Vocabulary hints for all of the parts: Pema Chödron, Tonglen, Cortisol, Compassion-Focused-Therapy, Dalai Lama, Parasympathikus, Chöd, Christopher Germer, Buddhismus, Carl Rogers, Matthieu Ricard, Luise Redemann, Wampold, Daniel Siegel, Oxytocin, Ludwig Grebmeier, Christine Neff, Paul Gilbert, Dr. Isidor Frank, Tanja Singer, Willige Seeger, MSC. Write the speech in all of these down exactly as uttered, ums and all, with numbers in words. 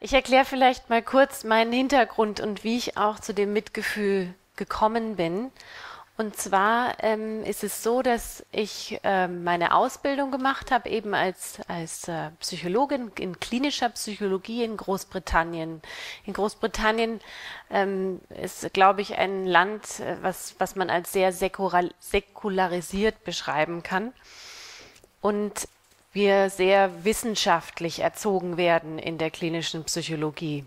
Ich erkläre vielleicht mal kurz meinen Hintergrund und wie ich auch zu dem Mitgefühl gekommen bin. Und zwar ähm, ist es so, dass ich äh, meine Ausbildung gemacht habe, eben als, als äh, Psychologin in klinischer Psychologie in Großbritannien. In Großbritannien ähm, ist, glaube ich, ein Land, was, was man als sehr säkularisiert beschreiben kann. Und wir sehr wissenschaftlich erzogen werden in der klinischen Psychologie.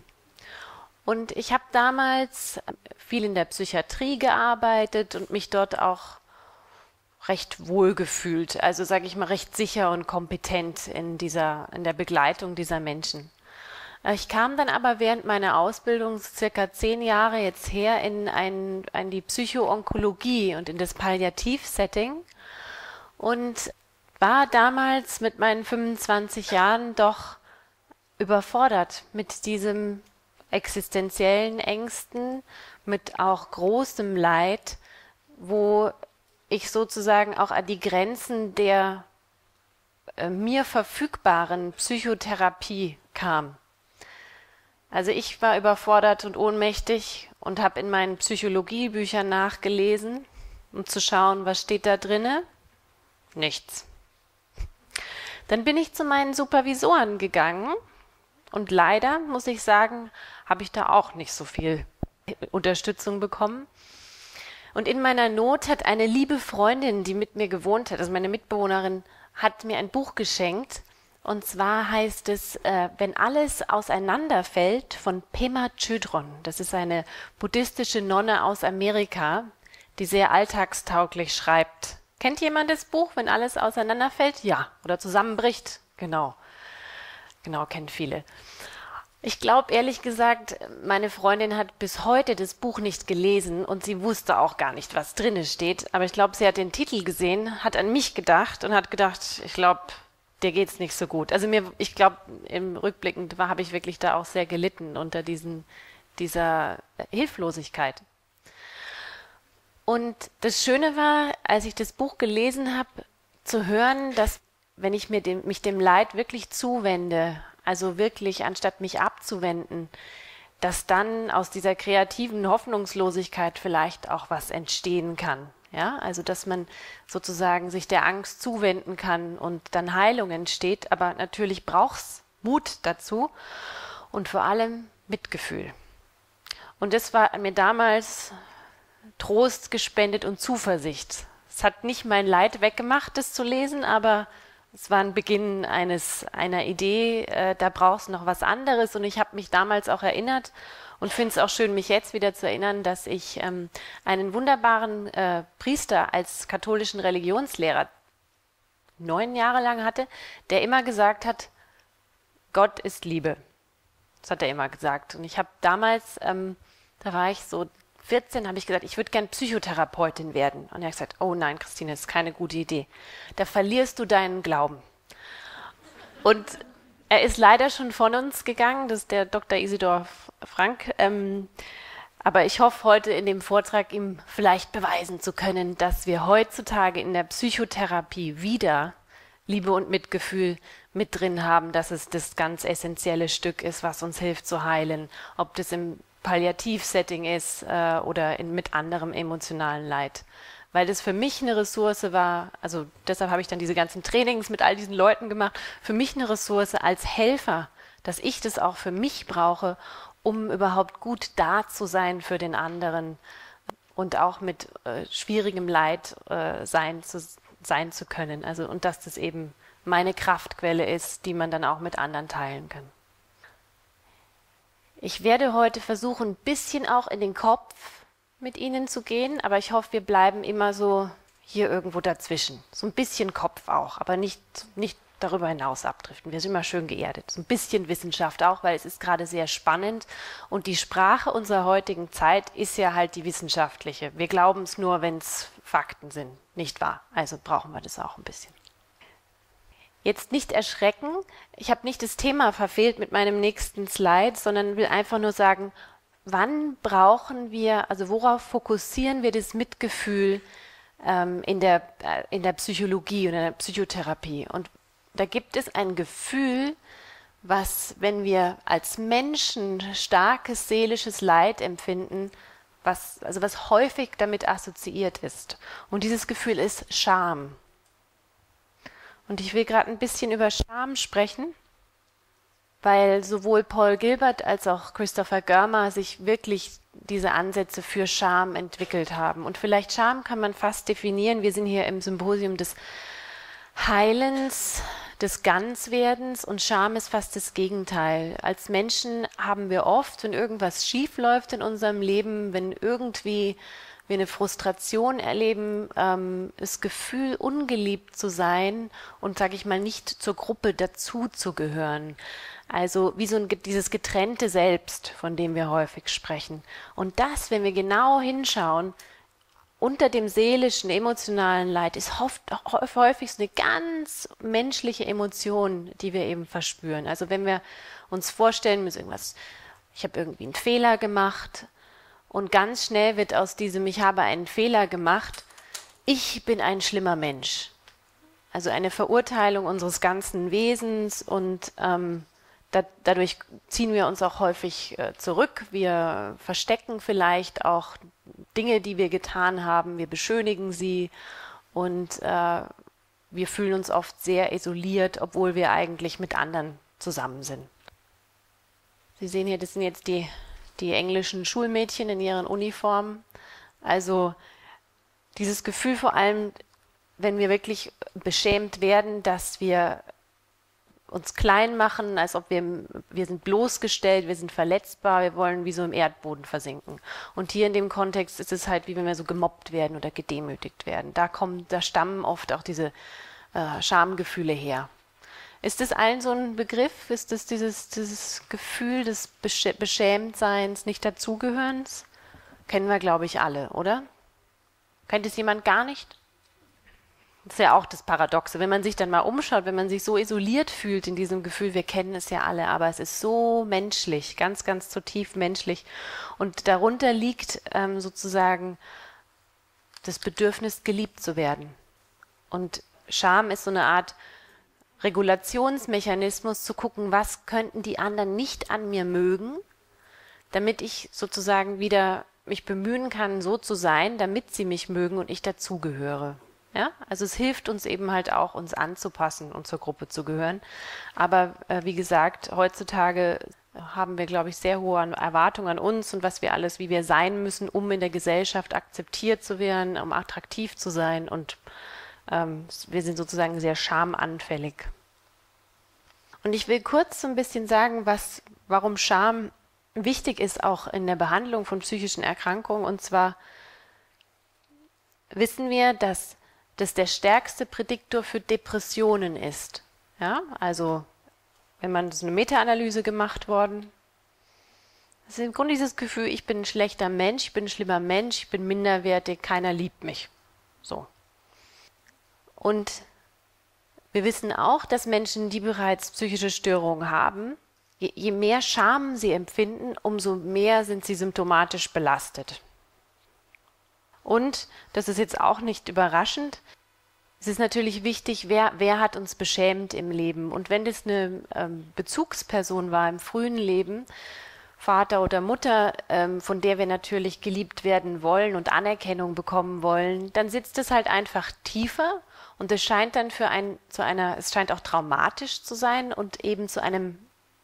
Und ich habe damals viel in der Psychiatrie gearbeitet und mich dort auch recht wohl gefühlt, also sage ich mal recht sicher und kompetent in dieser, in der Begleitung dieser Menschen. Ich kam dann aber während meiner Ausbildung, circa zehn Jahre jetzt her, in, ein, in die Psychoonkologie und in das Palliativ-Setting und war damals mit meinen fünfundzwanzig Jahren doch überfordert mit diesem existenziellen Ängsten, mit auch großem Leid, wo ich sozusagen auch an die Grenzen der äh, mir verfügbaren Psychotherapie kam. Also ich war überfordert und ohnmächtig und habe in meinen Psychologiebüchern nachgelesen, um zu schauen, was steht da drinne? Nichts. Dann bin ich zu meinen Supervisoren gegangen. Und leider, muss ich sagen, habe ich da auch nicht so viel Unterstützung bekommen. Und in meiner Not hat eine liebe Freundin, die mit mir gewohnt hat, also meine Mitbewohnerin, hat mir ein Buch geschenkt. Und zwar heißt es, äh, Wenn alles auseinanderfällt, von Pema Chödron. Das ist eine buddhistische Nonne aus Amerika, die sehr alltagstauglich schreibt. Kennt jemand das Buch, Wenn alles auseinanderfällt? Ja, oder zusammenbricht, genau. Genau, kennen viele. Ich glaube, ehrlich gesagt, meine Freundin hat bis heute das Buch nicht gelesen und sie wusste auch gar nicht, was drinne steht. Aber ich glaube, sie hat den Titel gesehen, hat an mich gedacht und hat gedacht, ich glaube, der geht's nicht so gut. Also mir, ich glaube, im Rückblickend habe ich wirklich da auch sehr gelitten unter diesen, dieser Hilflosigkeit. Und das Schöne war, als ich das Buch gelesen habe, zu hören, dass wenn ich mir dem, mich dem Leid wirklich zuwende, also wirklich anstatt mich abzuwenden, dass dann aus dieser kreativen Hoffnungslosigkeit vielleicht auch was entstehen kann. Ja, also dass man sozusagen sich der Angst zuwenden kann und dann Heilung entsteht, aber natürlich braucht's Mut dazu und vor allem Mitgefühl. Und das war mir damals Trost gespendet und Zuversicht. Es hat nicht mein Leid weggemacht, das zu lesen, aber es war ein Beginn eines, einer Idee, äh, da brauchst du noch was anderes und ich habe mich damals auch erinnert und finde es auch schön, mich jetzt wieder zu erinnern, dass ich ähm, einen wunderbaren äh, Priester als katholischen Religionslehrer neun Jahre lang hatte, der immer gesagt hat, Gott ist Liebe. Das hat er immer gesagt und ich habe damals, ähm, da war ich so vierzehn, habe ich gesagt, ich würde gern Psychotherapeutin werden. Und er hat gesagt, oh nein, Christine, das ist keine gute Idee. Da verlierst du deinen Glauben. Und er ist leider schon von uns gegangen, das ist der Doktor Isidor Frank. Ähm, aber ich hoffe, heute in dem Vortrag ihm vielleicht beweisen zu können, dass wir heutzutage in der Psychotherapie wieder Liebe und Mitgefühl mit drin haben, dass es das ganz essentielle Stück ist, was uns hilft zu heilen. Ob das im Palliativ-Setting ist äh, oder in, mit anderem emotionalen Leid. Weil das für mich eine Ressource war, also deshalb habe ich dann diese ganzen Trainings mit all diesen Leuten gemacht, für mich eine Ressource als Helfer, dass ich das auch für mich brauche, um überhaupt gut da zu sein für den anderen und auch mit äh, schwierigem Leid äh, sein, zu, sein zu können. Also, und dass das eben meine Kraftquelle ist, die man dann auch mit anderen teilen kann. Ich werde heute versuchen, ein bisschen auch in den Kopf mit Ihnen zu gehen, aber ich hoffe, wir bleiben immer so hier irgendwo dazwischen. So ein bisschen Kopf auch, aber nicht, nicht darüber hinaus abdriften. Wir sind immer schön geerdet. So ein bisschen Wissenschaft auch, weil es ist gerade sehr spannend. Und die Sprache unserer heutigen Zeit ist ja halt die wissenschaftliche. Wir glauben es nur, wenn es Fakten sind, nicht wahr? Also brauchen wir das auch ein bisschen. Jetzt nicht erschrecken, ich habe nicht das Thema verfehlt mit meinem nächsten Slide, sondern will einfach nur sagen, wann brauchen wir, also worauf fokussieren wir das Mitgefühl ähm, in der, äh, in der Psychologie oder in der Psychotherapie? Und da gibt es ein Gefühl, was, wenn wir als Menschen starkes seelisches Leid empfinden, was, also was häufig damit assoziiert ist. Und dieses Gefühl ist Scham. Und ich will gerade ein bisschen über Scham sprechen, weil sowohl Paul Gilbert als auch Christopher Germer sich wirklich diese Ansätze für Scham entwickelt haben. Und vielleicht Scham kann man fast definieren. Wir sind hier im Symposium des Heilens, des Ganzwerdens, und Scham ist fast das Gegenteil. Als Menschen haben wir oft, wenn irgendwas schief läuft in unserem Leben, wenn irgendwie wir eine Frustration erleben, ähm, das Gefühl, ungeliebt zu sein und, sage ich mal, nicht zur Gruppe dazu zu gehören. Also wie so ein, dieses getrennte Selbst, von dem wir häufig sprechen. Und das, wenn wir genau hinschauen, unter dem seelischen, emotionalen Leid ist oft, häufig so eine ganz menschliche Emotion, die wir eben verspüren. Also wenn wir uns vorstellen müssen, irgendwas, ich habe irgendwie einen Fehler gemacht, und ganz schnell wird aus diesem, ich habe einen Fehler gemacht, ich bin ein schlimmer Mensch. Also eine Verurteilung unseres ganzen Wesens, und ähm, da, dadurch ziehen wir uns auch häufig äh, zurück. Wir verstecken vielleicht auch Dinge, die wir getan haben, wir beschönigen sie, und äh, wir fühlen uns oft sehr isoliert, obwohl wir eigentlich mit anderen zusammen sind. Sie sehen hier, das sind jetzt die... die englischen Schulmädchen in ihren Uniformen. Also dieses Gefühl vor allem, wenn wir wirklich beschämt werden, dass wir uns klein machen, als ob wir, wir sind bloßgestellt, wir sind verletzbar, wir wollen wie so im Erdboden versinken. Und hier in dem Kontext ist es halt, wie wenn wir so gemobbt werden oder gedemütigt werden. Da kommen, da stammen oft auch diese äh, Schamgefühle her. Ist das allen so ein Begriff? Ist das dieses, dieses Gefühl des Besch- Beschämtseins, Nicht-Dazugehörens? Kennen wir, glaube ich, alle, oder? Kennt es jemand gar nicht? Das ist ja auch das Paradoxe. Wenn man sich dann mal umschaut, wenn man sich so isoliert fühlt in diesem Gefühl, wir kennen es ja alle, aber es ist so menschlich, ganz, ganz zutiefst menschlich. Und darunter liegt ähm, sozusagen das Bedürfnis, geliebt zu werden. Und Scham ist so eine Art Regulationsmechanismus, zu gucken, was könnten die anderen nicht an mir mögen, damit ich sozusagen wieder mich bemühen kann, so zu sein, damit sie mich mögen und ich dazugehöre. Ja? Also es hilft uns eben halt auch, uns anzupassen und zur Gruppe zu gehören. Aber äh, wie gesagt, heutzutage haben wir, glaube ich, sehr hohe Erwartungen an uns und was wir alles, wie wir sein müssen, um in der Gesellschaft akzeptiert zu werden, um attraktiv zu sein, und wir sind sozusagen sehr schamanfällig. Und ich will kurz so ein bisschen sagen, was, warum Scham wichtig ist, auch in der Behandlung von psychischen Erkrankungen. Und zwar wissen wir, dass das der stärkste Prädiktor für Depressionen ist. Ja, also wenn man so eine Meta-Analyse gemacht worden, das ist im Grunde dieses Gefühl, ich bin ein schlechter Mensch, ich bin ein schlimmer Mensch, ich bin minderwertig, keiner liebt mich. So. Und wir wissen auch, dass Menschen, die bereits psychische Störungen haben, je, je mehr Scham sie empfinden, umso mehr sind sie symptomatisch belastet. Und, das ist jetzt auch nicht überraschend, es ist natürlich wichtig, wer, wer hat uns beschämt im Leben. Und wenn das eine ähm, Bezugsperson war im frühen Leben, Vater oder Mutter, ähm, von der wir natürlich geliebt werden wollen und Anerkennung bekommen wollen, dann sitzt es halt einfach tiefer. Und es scheint dann für ein, zu einer, es scheint auch traumatisch zu sein und eben zu einem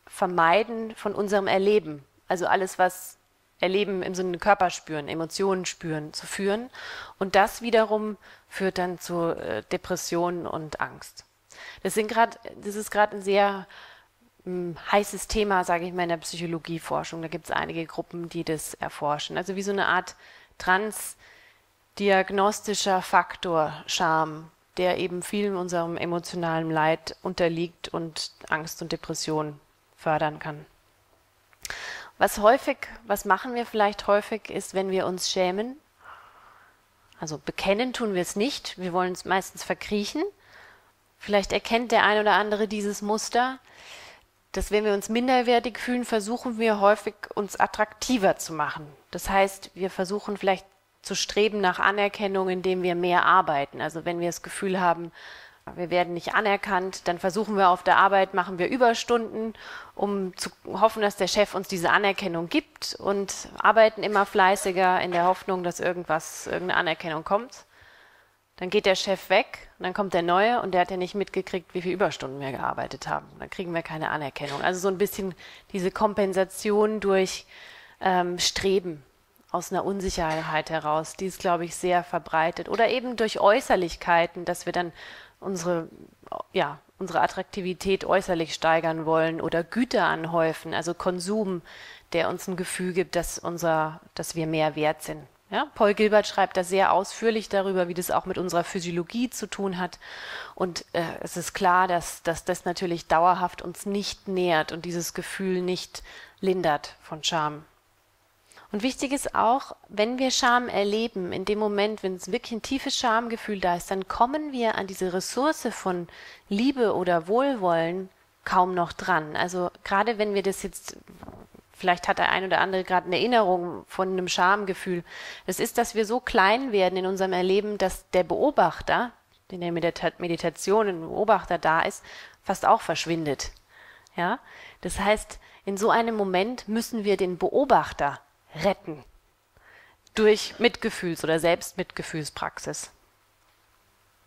Vermeiden von unserem Erleben. Also alles, was Erleben im Sinne Körper spüren, Emotionen spüren, zu führen. Und das wiederum führt dann zu Depressionen und Angst. Das sind grad, das ist gerade ein sehr ähm, heißes Thema, sage ich mal, in der Psychologieforschung. Da gibt es einige Gruppen, die das erforschen. Also wie so eine Art transdiagnostischer Faktor Scham, der eben viel in unserem emotionalen Leid unterliegt und Angst und Depression fördern kann. Was häufig, was machen wir vielleicht häufig, ist, wenn wir uns schämen, also bekennen tun wir es nicht, wir wollen es meistens verkriechen. Vielleicht erkennt der ein oder andere dieses Muster, dass wenn wir uns minderwertig fühlen, versuchen wir häufig, uns attraktiver zu machen. Das heißt, wir versuchen vielleicht zu streben nach Anerkennung, indem wir mehr arbeiten. Also wenn wir das Gefühl haben, Wir werden nicht anerkannt, dann versuchen wir auf der Arbeit, machen wir Überstunden, um zu hoffen, dass der Chef uns diese Anerkennung gibt, und arbeiten immer fleißiger in der Hoffnung, dass irgendwas, irgendeine Anerkennung kommt. Dann geht der Chef weg und dann kommt der Neue, und der hat ja nicht mitgekriegt, wie viele Überstunden wir gearbeitet haben. Dann kriegen wir keine Anerkennung. Also so ein bisschen diese Kompensation durch ähm, Streben aus einer Unsicherheit heraus, die ist, glaube ich, sehr verbreitet. Oder eben durch Äußerlichkeiten, dass wir dann unsere, ja, unsere Attraktivität äußerlich steigern wollen oder Güter anhäufen, also Konsum, der uns ein Gefühl gibt, dass, unser, dass wir mehr wert sind. Ja, Paul Gilbert schreibt da sehr ausführlich darüber, wie das auch mit unserer Physiologie zu tun hat. Und äh, es ist klar, dass, dass das natürlich dauerhaft uns nicht nährt und dieses Gefühl nicht lindert von Scham. Und wichtig ist auch, wenn wir Scham erleben, in dem Moment, wenn es wirklich ein tiefes Schamgefühl da ist, dann kommen wir an diese Ressource von Liebe oder Wohlwollen kaum noch dran. Also gerade wenn wir das jetzt... Vielleicht hat der ein oder andere gerade eine Erinnerung von einem Schamgefühl. Das ist, dass wir so klein werden in unserem Erleben, dass der Beobachter, der in der Meditation ein Beobachter da ist, fast auch verschwindet. Ja? Das heißt, in so einem Moment müssen wir den Beobachter retten durch Mitgefühls- oder Selbstmitgefühlspraxis.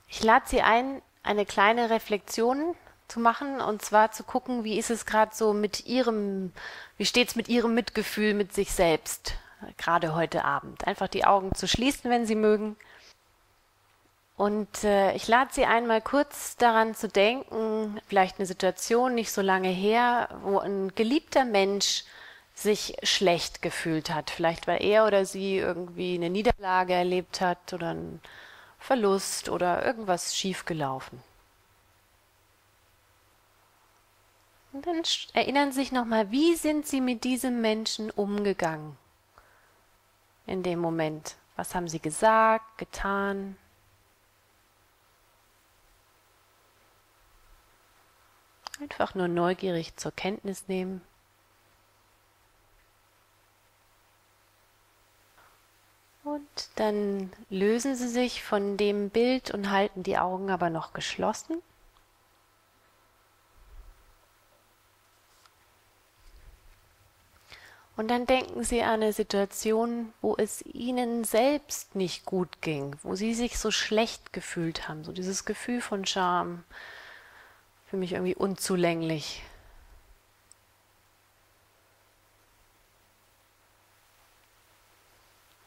Ich lade Sie ein, eine kleine Reflexion zu machen, und zwar zu gucken, wie ist es gerade so mit ihrem, wie steht es mit ihrem Mitgefühl mit sich selbst, gerade heute Abend. Einfach die Augen zu schließen, wenn Sie mögen. Und äh, ich lade Sie einmal kurz daran zu denken, vielleicht eine Situation nicht so lange her, wo ein geliebter Mensch sich schlecht gefühlt hat. Vielleicht, weil er oder sie irgendwie eine Niederlage erlebt hat oder einen Verlust oder irgendwas schiefgelaufen. Und dann erinnern Sie sich nochmal, wie sind Sie mit diesem Menschen umgegangen in dem Moment? Was haben Sie gesagt, getan? Einfach nur neugierig zur Kenntnis nehmen. Und dann lösen Sie sich von dem Bild und halten die Augen aber noch geschlossen. Und dann denken Sie an eine Situation, wo es Ihnen selbst nicht gut ging, wo Sie sich so schlecht gefühlt haben, so dieses Gefühl von Scham, für mich irgendwie unzulänglich.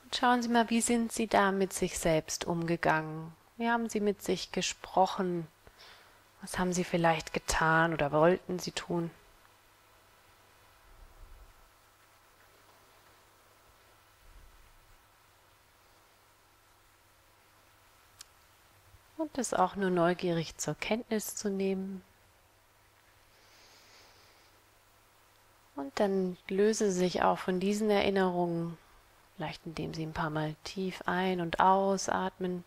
Und schauen Sie mal, wie sind Sie da mit sich selbst umgegangen? Wie haben Sie mit sich gesprochen? Was haben Sie vielleicht getan oder wollten Sie tun? Und das auch nur neugierig zur Kenntnis zu nehmen. Und dann löse sich auch von diesen Erinnerungen, vielleicht indem Sie ein paar Mal tief ein- und ausatmen.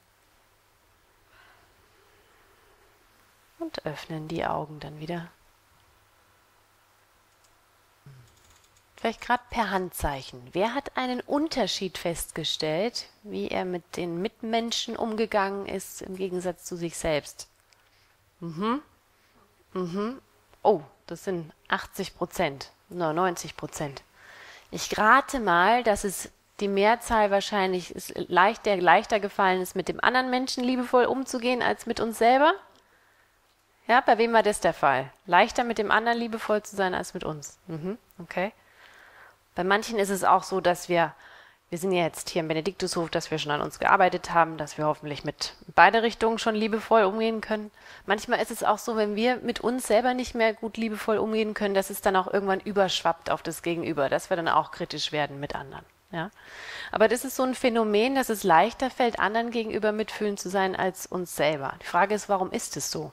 Und öffnen die Augen dann wieder. Vielleicht gerade per Handzeichen. Wer hat einen Unterschied festgestellt, wie er mit den Mitmenschen umgegangen ist, im Gegensatz zu sich selbst? Mhm. Mhm. Oh, das sind achtzig Prozent, neunzig Prozent. Ich rate mal, dass es die Mehrzahl wahrscheinlich ist, leichter, leichter gefallen ist, mit dem anderen Menschen liebevoll umzugehen, als mit uns selber. Ja, bei wem war das der Fall? Leichter mit dem anderen liebevoll zu sein, als mit uns. Mhm, okay. Bei manchen ist es auch so, dass wir, wir sind ja jetzt hier im Benediktushof, dass wir schon an uns gearbeitet haben, dass wir hoffentlich mit beide Richtungen schon liebevoll umgehen können. Manchmal ist es auch so, wenn wir mit uns selber nicht mehr gut liebevoll umgehen können, dass es dann auch irgendwann überschwappt auf das Gegenüber, dass wir dann auch kritisch werden mit anderen. Ja? Aber das ist so ein Phänomen, dass es leichter fällt, anderen gegenüber mitfühlend zu sein als uns selber. Die Frage ist, warum ist es so?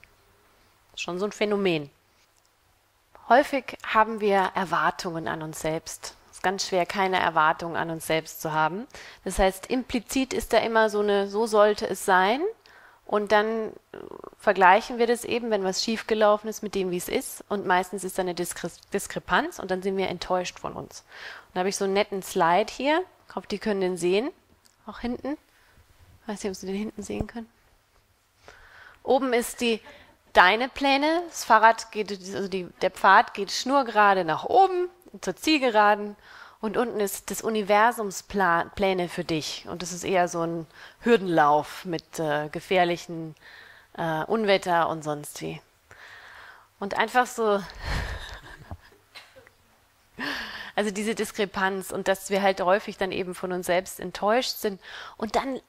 Das ist schon so ein Phänomen. Häufig haben wir Erwartungen an uns selbst. Ganz schwer, keine Erwartungen an uns selbst zu haben. Das heißt, implizit ist da immer so eine, so sollte es sein, und dann vergleichen wir das eben, wenn was schiefgelaufen ist, mit dem, wie es ist, und meistens ist da eine Diskre- Diskrepanz und dann sind wir enttäuscht von uns. Und da habe ich so einen netten Slide hier, ich hoffe, die können den sehen, auch hinten. Ich weiß nicht, ob Sie den hinten sehen können. Oben ist die deine Pläne, das Fahrrad geht, also die, der Pfad geht schnurgerade nach oben, zur Zielgeraden, und unten ist des Universums Pläne für dich. Und das ist eher so ein Hürdenlauf mit äh, gefährlichen äh, Unwetter und sonst wie. Und einfach so, also diese Diskrepanz und dass wir halt häufig dann eben von uns selbst enttäuscht sind. Und dann,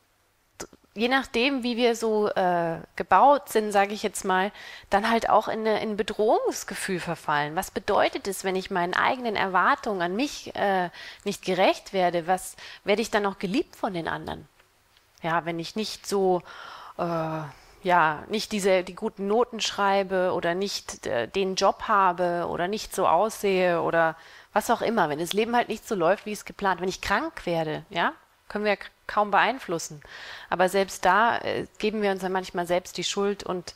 je nachdem, wie wir so äh, gebaut sind, sage ich jetzt mal, dann halt auch in ein Bedrohungsgefühl verfallen. Was bedeutet es, wenn ich meinen eigenen Erwartungen an mich äh, nicht gerecht werde? Was werde ich dann noch geliebt von den anderen? Ja, wenn ich nicht so, äh, ja, nicht diese die guten Noten schreibe oder nicht äh, den Job habe oder nicht so aussehe oder was auch immer. Wenn das Leben halt nicht so läuft, wie es geplant, wenn ich krank werde, ja, können wir kaum beeinflussen. Aber selbst da äh, geben wir uns dann manchmal selbst die Schuld und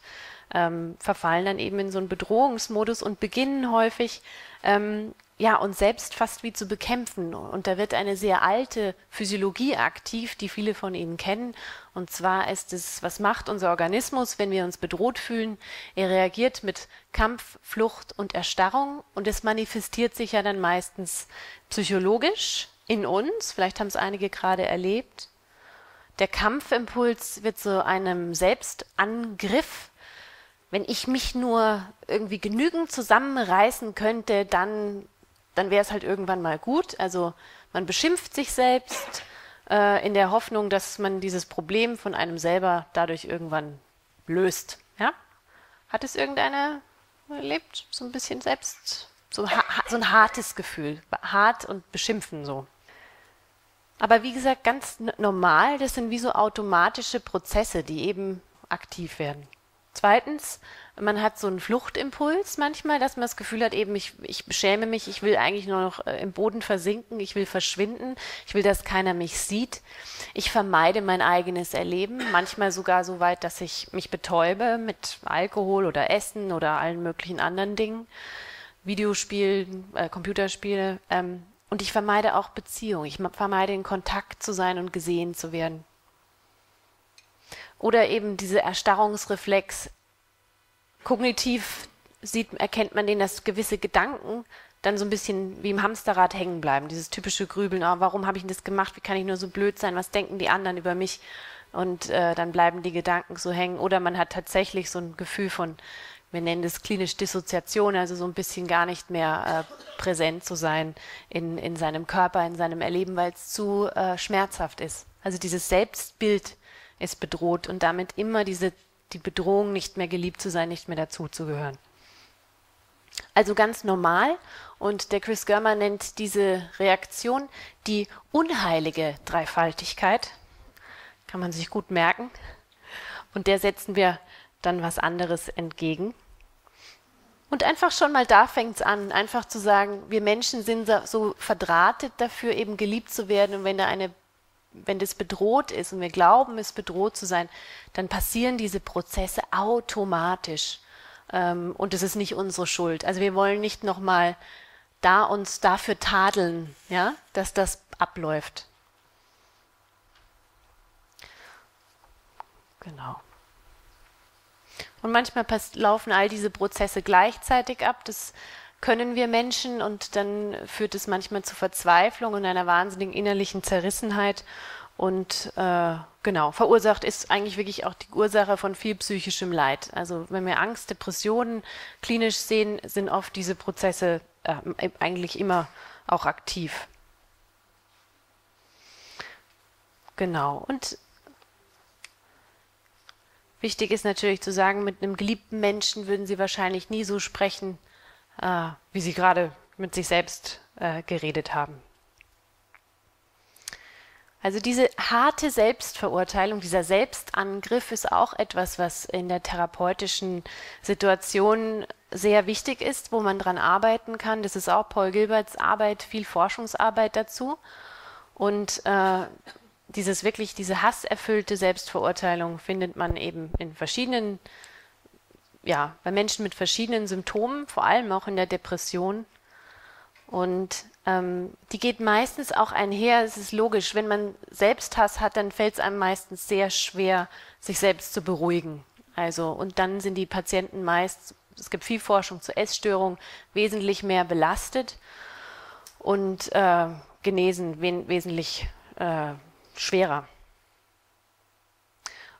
ähm, verfallen dann eben in so einen Bedrohungsmodus und beginnen häufig, ähm, ja, uns selbst fast wie zu bekämpfen. Und da wird eine sehr alte Physiologie aktiv, die viele von Ihnen kennen. Und zwar ist es, was macht unser Organismus, wenn wir uns bedroht fühlen? Er reagiert mit Kampf, Flucht und Erstarrung. Und es manifestiert sich ja dann meistens psychologisch in uns, vielleicht haben es einige gerade erlebt. Der Kampfimpuls wird zu einem Selbstangriff. Wenn ich mich nur irgendwie genügend zusammenreißen könnte, dann, dann wäre es halt irgendwann mal gut. Also man beschimpft sich selbst äh, in der Hoffnung, dass man dieses Problem von einem selber dadurch irgendwann löst. Ja? Hat es irgendeiner erlebt? So ein bisschen selbst, so, ha so ein hartes Gefühl, hart und beschimpfen so. Aber wie gesagt, ganz normal, das sind wie so automatische Prozesse, die eben aktiv werden. Zweitens, man hat so einen Fluchtimpuls manchmal, dass man das Gefühl hat, eben ich, ich schäme mich, ich will eigentlich nur noch im Boden versinken, ich will verschwinden, ich will, dass keiner mich sieht. Ich vermeide mein eigenes Erleben, manchmal sogar so weit, dass ich mich betäube mit Alkohol oder Essen oder allen möglichen anderen Dingen, Videospielen, äh, Computerspiele. Ähm, und ich vermeide auch Beziehungen, ich vermeide in Kontakt zu sein und gesehen zu werden. Oder eben diese Erstarrungsreflex, kognitiv sieht, erkennt man den, dass gewisse Gedanken dann so ein bisschen wie im Hamsterrad hängen bleiben. Dieses typische Grübeln, oh, warum habe ich denn das gemacht, wie kann ich nur so blöd sein, was denken die anderen über mich? Und äh, dann bleiben die Gedanken so hängen. Oder man hat tatsächlich so ein Gefühl von, wir nennen das klinisch Dissoziation, also so ein bisschen gar nicht mehr äh, präsent zu sein in, in seinem Körper, in seinem Erleben, weil es zu äh, schmerzhaft ist. Also dieses Selbstbild ist bedroht und damit immer diese, die Bedrohung, nicht mehr geliebt zu sein, nicht mehr dazuzugehören. Also ganz normal, und der Chris Germer nennt diese Reaktion die unheilige Dreifaltigkeit. Kann man sich gut merken. Und der setzen wir dann was anderes entgegen. Und einfach schon mal da fängt es an, einfach zu sagen, wir Menschen sind so verdrahtet dafür, eben geliebt zu werden, und wenn da eine wenn das bedroht ist und wir glauben, es bedroht zu sein, dann passieren diese Prozesse automatisch. Ähm, und es ist nicht unsere Schuld. Also wir wollen nicht nochmal da uns dafür tadeln, ja, dass das abläuft. Genau. Und manchmal laufen all diese Prozesse gleichzeitig ab. Das können wir Menschen, und dann führt es manchmal zu Verzweiflung und einer wahnsinnigen innerlichen Zerrissenheit und äh, genau, verursacht ist eigentlich wirklich auch die Ursache von viel psychischem Leid. Also wenn wir Angst, Depressionen klinisch sehen, sind oft diese Prozesse äh, eigentlich immer auch aktiv. Genau, und wichtig ist natürlich zu sagen, mit einem geliebten Menschen würden Sie wahrscheinlich nie so sprechen, Ah, wie Sie gerade mit sich selbst äh, geredet haben. Also diese harte Selbstverurteilung, dieser Selbstangriff ist auch etwas, was in der therapeutischen Situation sehr wichtig ist, wo man dran arbeiten kann. Das ist auch Paul Gilberts Arbeit, viel Forschungsarbeit dazu. Und äh, dieses wirklich, diese hasserfüllte Selbstverurteilung findet man eben in verschiedenen Ja, bei Menschen mit verschiedenen Symptomen, vor allem auch in der Depression. Und ähm, die geht meistens auch einher, es ist logisch, wenn man Selbsthass hat, dann fällt es einem meistens sehr schwer, sich selbst zu beruhigen. Also, und dann sind die Patienten meist, es gibt viel Forschung zu Essstörungen, wesentlich mehr belastet und äh, genesen wen, wesentlich äh, schwerer.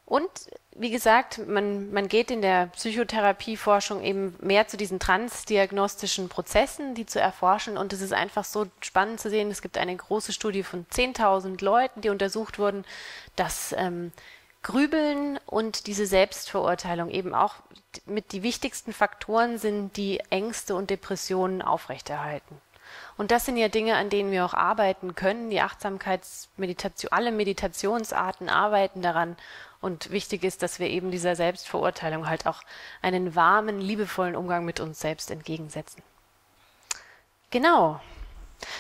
Und wie gesagt, man, man geht in der Psychotherapieforschung eben mehr zu diesen transdiagnostischen Prozessen, die zu erforschen. Und es ist einfach so spannend zu sehen, es gibt eine große Studie von zehntausend Leuten, die untersucht wurden, dass ähm, Grübeln und diese Selbstverurteilung eben auch mit die wichtigsten Faktoren sind, die Ängste und Depressionen aufrechterhalten. Und das sind ja Dinge, an denen wir auch arbeiten können. Die Achtsamkeitsmeditation, alle Meditationsarten arbeiten daran. Und wichtig ist, dass wir eben dieser Selbstverurteilung halt auch einen warmen, liebevollen Umgang mit uns selbst entgegensetzen. Genau,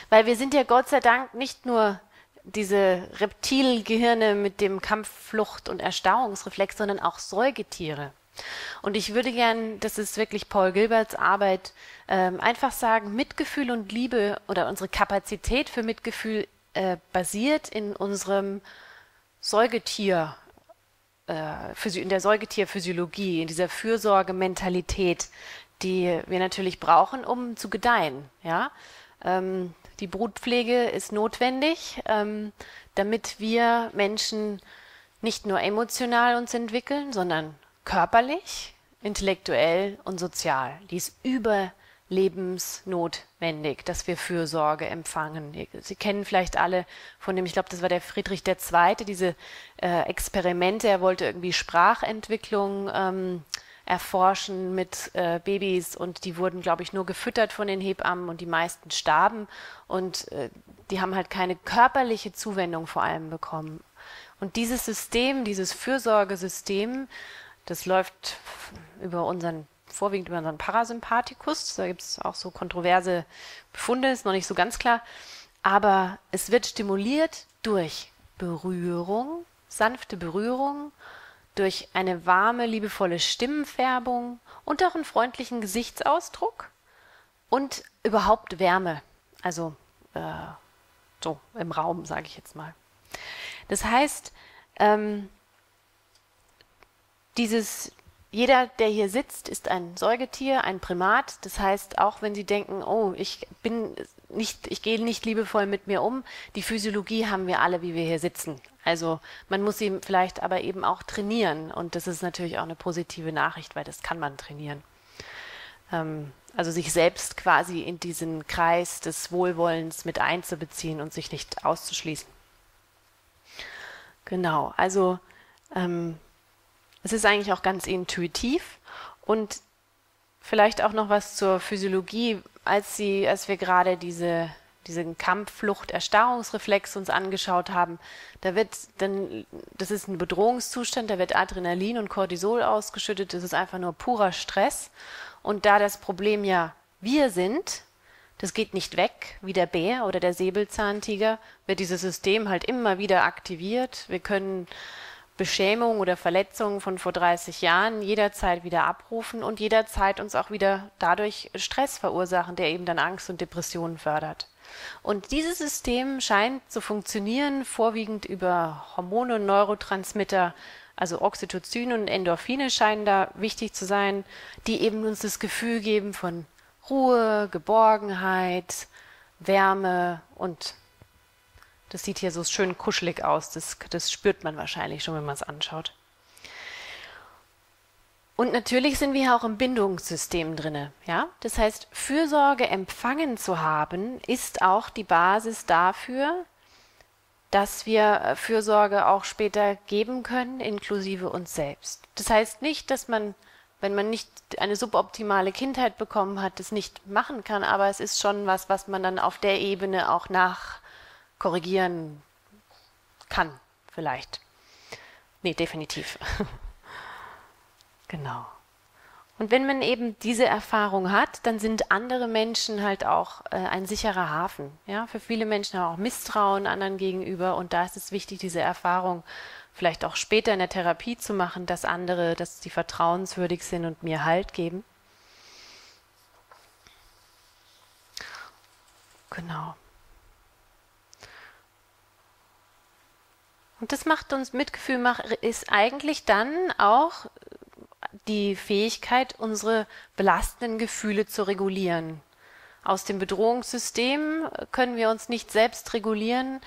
weil wir sind ja Gott sei Dank nicht nur diese Reptilgehirne mit dem Kampf-, Flucht- und Erstarrungsreflex, sondern auch Säugetiere. Und ich würde gern, das ist wirklich Paul Gilberts Arbeit, ähm, einfach sagen, Mitgefühl und Liebe oder unsere Kapazität für Mitgefühl äh, basiert in unserem Säugetier, äh, in der Säugetierphysiologie, in dieser Fürsorgementalität, die wir natürlich brauchen, um zu gedeihen. Ja? Ähm, die Brutpflege ist notwendig, ähm, damit wir Menschen nicht nur emotional uns entwickeln, sondern körperlich, intellektuell und sozial. Die ist überlebensnotwendig, dass wir Fürsorge empfangen. Sie kennen vielleicht alle von dem, ich glaube, das war der Friedrich der Zweite, diese äh, Experimente. Er wollte irgendwie Sprachentwicklung ähm, erforschen mit äh, Babys und die wurden, glaube ich, nur gefüttert von den Hebammen und die meisten starben und äh, die haben halt keine körperliche Zuwendung vor allem bekommen. Und dieses System, dieses Fürsorgesystem, das läuft über unseren, vorwiegend über unseren Parasympathikus. Da gibt es auch so kontroverse Befunde, ist noch nicht so ganz klar. Aber es wird stimuliert durch Berührung, sanfte Berührung, durch eine warme, liebevolle Stimmenfärbung und auch einen freundlichen Gesichtsausdruck und überhaupt Wärme. Also äh, so im Raum, sage ich jetzt mal. Das heißt, ähm, Dieses, jeder, der hier sitzt, ist ein Säugetier, ein Primat. Das heißt, auch wenn Sie denken, oh, ich bin nicht, ich gehe nicht liebevoll mit mir um, die Physiologie haben wir alle, wie wir hier sitzen. Also man muss sie vielleicht aber eben auch trainieren. Und das ist natürlich auch eine positive Nachricht, weil das kann man trainieren. Ähm, also sich selbst quasi in diesen Kreis des Wohlwollens mit einzubeziehen und sich nicht auszuschließen. Genau, also ähm, es ist eigentlich auch ganz intuitiv und vielleicht auch noch was zur Physiologie. Als, Sie, als wir gerade diese, diesen Kampf-Flucht-Erstarrungsreflex uns angeschaut haben, da wird dann, das ist ein Bedrohungszustand, da wird Adrenalin und Cortisol ausgeschüttet, das ist einfach nur purer Stress. Und da das Problem ja wir sind, das geht nicht weg, wie der Bär oder der Säbelzahntiger, wird dieses System halt immer wieder aktiviert. Wir können Beschämung oder Verletzungen von vor dreißig Jahren jederzeit wieder abrufen und jederzeit uns auch wieder dadurch Stress verursachen, der eben dann Angst und Depressionen fördert. Und dieses System scheint zu funktionieren, vorwiegend über Hormone und Neurotransmitter, also Oxytocin und Endorphine scheinen da wichtig zu sein, die eben uns das Gefühl geben von Ruhe, Geborgenheit, Wärme und das sieht hier so schön kuschelig aus, das, das spürt man wahrscheinlich schon, wenn man es anschaut. Und natürlich sind wir ja auch im Bindungssystem drin. Ja? Das heißt, Fürsorge empfangen zu haben, ist auch die Basis dafür, dass wir Fürsorge auch später geben können, inklusive uns selbst. Das heißt nicht, dass man, wenn man nicht eine suboptimale Kindheit bekommen hat, das nicht machen kann, aber es ist schon was, was man dann auf der Ebene auch nach korrigieren kann, vielleicht. Nee, definitiv. Genau. Und wenn man eben diese Erfahrung hat, dann sind andere Menschen halt auch äh, ein sicherer Hafen. Ja? Für viele Menschen haben auch Misstrauen anderen gegenüber und da ist es wichtig, diese Erfahrung vielleicht auch später in der Therapie zu machen, dass andere, dass sie vertrauenswürdig sind und mir Halt geben. Genau. Und das macht uns, Mitgefühl macht, ist eigentlich dann auch die Fähigkeit, unsere belastenden Gefühle zu regulieren. Aus dem Bedrohungssystem können wir uns nicht selbst regulieren,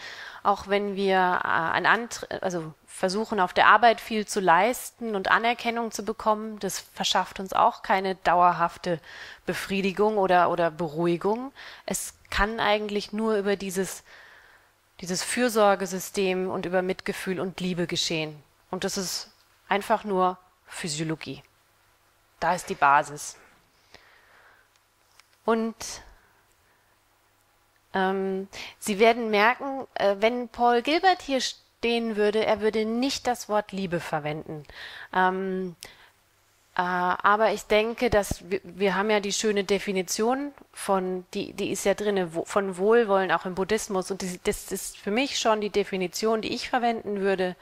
auch wenn wir ein Antre- also versuchen, auf der Arbeit viel zu leisten und Anerkennung zu bekommen. Das verschafft uns auch keine dauerhafte Befriedigung oder, oder Beruhigung. Es kann eigentlich nur über dieses, dieses Fürsorgesystem und über Mitgefühl und Liebe geschehen. Und das ist einfach nur Physiologie. Da ist die Basis. Und ähm, Sie werden merken, äh, wenn Paul Gilbert hier stehen würde, er würde nicht das Wort Liebe verwenden. Ähm, äh, aber ich denke, dass wir, wir haben ja die schöne Definition von, die, die ist ja drin, wo, von Wohlwollen auch im Buddhismus. Und das, das ist für mich schon die Definition, die ich verwenden würde,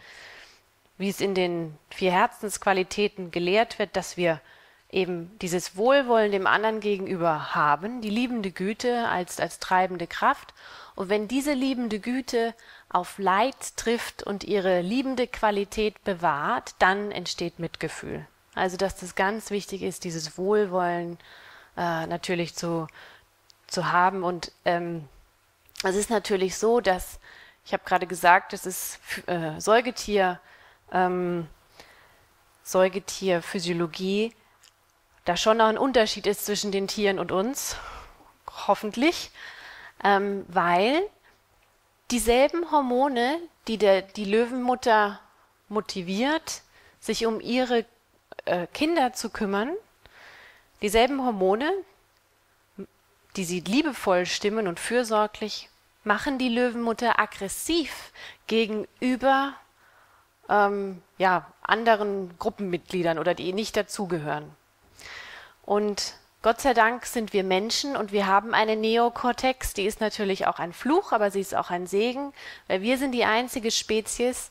wie es in den vier Herzensqualitäten gelehrt wird, dass wir eben dieses Wohlwollen dem anderen gegenüber haben, die liebende Güte als, als treibende Kraft. Und wenn diese liebende Güte auf Leid trifft und ihre liebende Qualität bewahrt, dann entsteht Mitgefühl. Also dass das ganz wichtig ist, dieses Wohlwollen äh, natürlich zu, zu haben. Und ähm, es ist natürlich so, dass, ich habe gerade gesagt, das ist äh, Säugetier, ähm, Säugetierphysiologie, da schon noch ein Unterschied ist zwischen den Tieren und uns, hoffentlich, ähm, weil dieselben Hormone, die der, die Löwenmutter motiviert, sich um ihre äh, Kinder zu kümmern, dieselben Hormone, die sie liebevoll stimmen und fürsorglich, machen die Löwenmutter aggressiv gegenüber ähm, ja, anderen Gruppenmitgliedern oder die nicht dazugehören. Und Gott sei Dank sind wir Menschen und wir haben eine Neokortex, die ist natürlich auch ein Fluch, aber sie ist auch ein Segen, weil wir sind die einzige Spezies,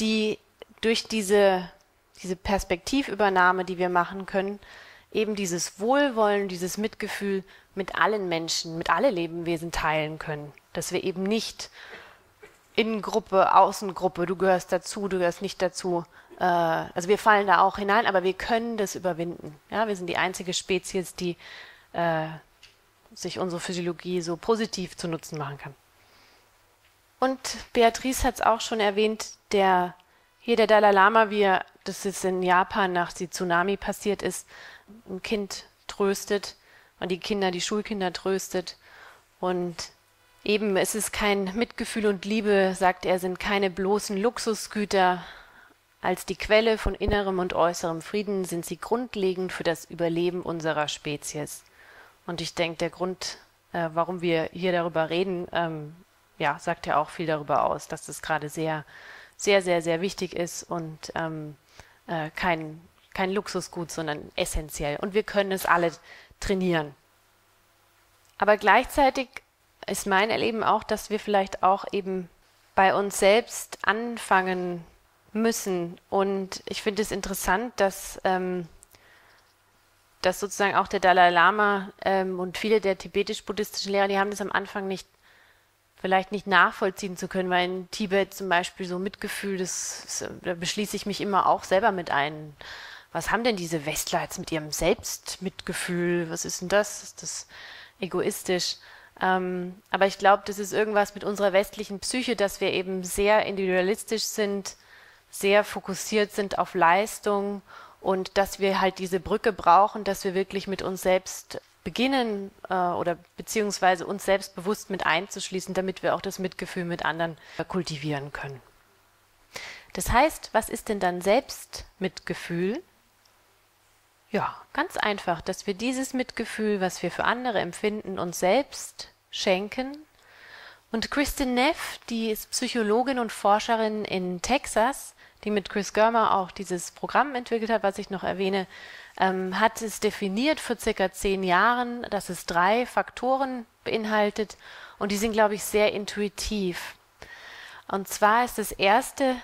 die durch diese, diese Perspektivübernahme, die wir machen können, eben dieses Wohlwollen, dieses Mitgefühl mit allen Menschen, mit allen Lebewesen teilen können. Dass wir eben nicht Innengruppe, Außengruppe, du gehörst dazu, du gehörst nicht dazu, also wir fallen da auch hinein, aber wir können das überwinden. Ja, wir sind die einzige Spezies, die äh, sich unsere Physiologie so positiv zu Nutzen machen kann. Und Beatrice hat es auch schon erwähnt, der, hier der Dalai Lama, wie er, das ist in Japan, nachdem die Tsunami passiert ist, ein Kind tröstet und die Kinder, die Schulkinder tröstet. Und eben, es ist kein Mitgefühl und Liebe, sagt er, sind keine bloßen Luxusgüter. Als die Quelle von innerem und äußerem Frieden sind sie grundlegend für das Überleben unserer Spezies. Und ich denke, der Grund, äh, warum wir hier darüber reden, ähm, ja, sagt ja auch viel darüber aus, dass das gerade sehr, sehr, sehr, sehr wichtig ist und ähm, äh, kein, kein Luxusgut, sondern essentiell. Und wir können es alle trainieren. Aber gleichzeitig ist mein Erleben auch, dass wir vielleicht auch eben bei uns selbst anfangen müssen. Und ich finde es interessant, dass, ähm, dass sozusagen auch der Dalai Lama ähm, und viele der tibetisch-buddhistischen Lehrer, die haben das am Anfang nicht, vielleicht nicht nachvollziehen zu können, weil in Tibet zum Beispiel so Mitgefühl, das, da beschließe ich mich immer auch selber mit ein. Was haben denn diese Westler jetzt mit ihrem Selbstmitgefühl? Was ist denn das? Ist das egoistisch? Ähm, aber ich glaube, das ist irgendwas mit unserer westlichen Psyche, dass wir eben sehr individualistisch sind, sehr fokussiert sind auf Leistung und dass wir halt diese Brücke brauchen, dass wir wirklich mit uns selbst beginnen äh, oder beziehungsweise uns selbst bewusst mit einzuschließen, damit wir auch das Mitgefühl mit anderen äh, kultivieren können. Das heißt, was ist denn dann Selbstmitgefühl? Ja, ganz einfach, dass wir dieses Mitgefühl, was wir für andere empfinden, uns selbst schenken. Und Christine Neff, die ist Psychologin und Forscherin in Texas, die mit Chris Germer auch dieses Programm entwickelt hat, was ich noch erwähne, ähm, hat es definiert für circa zehn Jahren, dass es drei Faktoren beinhaltet und die sind, glaube ich, sehr intuitiv. Und zwar ist das erste,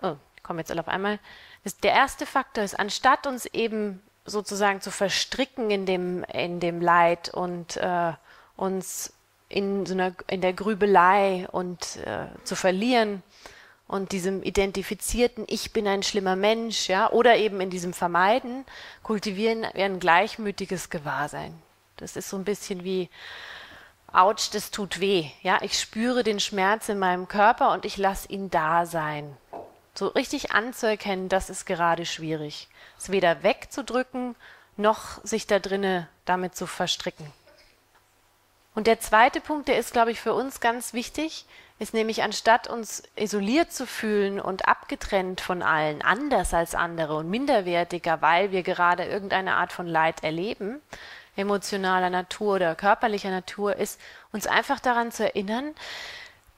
oh, ich komme jetzt alle auf einmal, ist der erste Faktor ist, anstatt uns eben sozusagen zu verstricken in dem, in dem Leid und äh, uns in so einer, in der Grübelei und äh, zu verlieren und diesem identifizierten Ich bin ein schlimmer Mensch, ja, oder eben in diesem Vermeiden, kultivieren wir ein gleichmütiges Gewahrsein. Das ist so ein bisschen wie, ouch, das tut weh. Ja, ich spüre den Schmerz in meinem Körper und ich lasse ihn da sein. So richtig anzuerkennen, das ist gerade schwierig. Es weder wegzudrücken, noch sich da drinne damit zu verstricken. Und der zweite Punkt, der ist, glaube ich, für uns ganz wichtig, ist nämlich, anstatt uns isoliert zu fühlen und abgetrennt von allen, anders als andere und minderwertiger, weil wir gerade irgendeine Art von Leid erleben, emotionaler Natur oder körperlicher Natur, ist, uns einfach daran zu erinnern,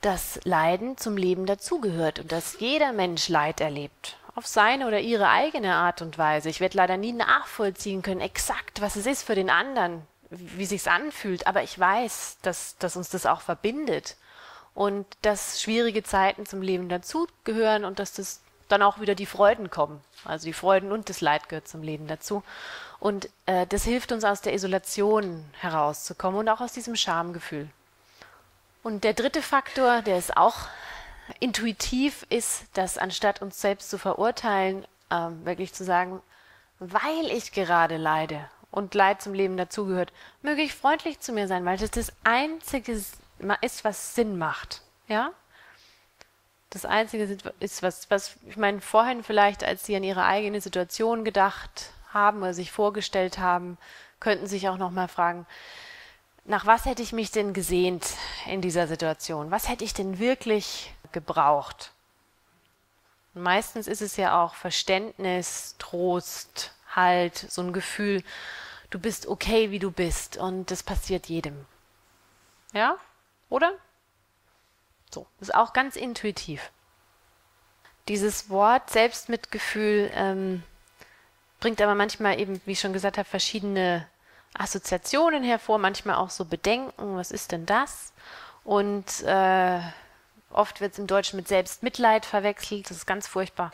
dass Leiden zum Leben dazugehört und dass jeder Mensch Leid erlebt, auf seine oder ihre eigene Art und Weise. Ich werde leider nie nachvollziehen können, exakt, was es ist für den anderen, wie es sich anfühlt, aber ich weiß, dass, dass uns das auch verbindet und dass schwierige Zeiten zum Leben dazugehören und dass das dann auch wieder die Freuden kommen. Also die Freuden und das Leid gehört zum Leben dazu. Und äh, das hilft uns, aus der Isolation herauszukommen und auch aus diesem Schamgefühl. Und der dritte Faktor, der ist auch intuitiv, ist, dass anstatt uns selbst zu verurteilen, äh, wirklich zu sagen, weil ich gerade leide und Leid zum Leben dazugehört, möge ich freundlich zu mir sein, weil das das Einzige ist, was Sinn macht. Ja? Das Einzige ist, was, was ich meine, vorhin vielleicht, als Sie an Ihre eigene Situation gedacht haben oder sich vorgestellt haben, könnten sich auch nochmal fragen, nach was hätte ich mich denn gesehnt in dieser Situation? Was hätte ich denn wirklich gebraucht? Und meistens ist es ja auch Verständnis, Trost, Halt, so ein Gefühl, du bist okay, wie du bist und das passiert jedem. Ja? Oder? So, das ist auch ganz intuitiv. Dieses Wort Selbstmitgefühl ähm, bringt aber manchmal eben, wie ich schon gesagt habe, verschiedene Assoziationen hervor, manchmal auch so Bedenken, was ist denn das? Und äh, oft wird es im Deutschen mit Selbstmitleid verwechselt, das ist ganz furchtbar,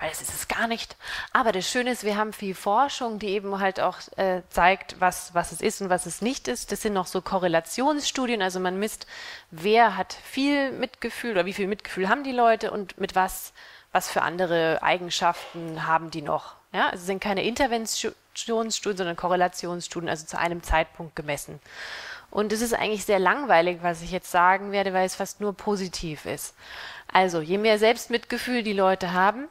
weil das ist es gar nicht. Aber das Schöne ist, wir haben viel Forschung, die eben halt auch äh, zeigt, was, was es ist und was es nicht ist. Das sind noch so Korrelationsstudien, also man misst, wer hat viel Mitgefühl oder wie viel Mitgefühl haben die Leute und mit was, was für andere Eigenschaften haben die noch. Ja? Also es sind keine Interventionsstudien, sondern Korrelationsstudien, also zu einem Zeitpunkt gemessen. Und es ist eigentlich sehr langweilig, was ich jetzt sagen werde, weil es fast nur positiv ist. Also, je mehr Selbstmitgefühl die Leute haben,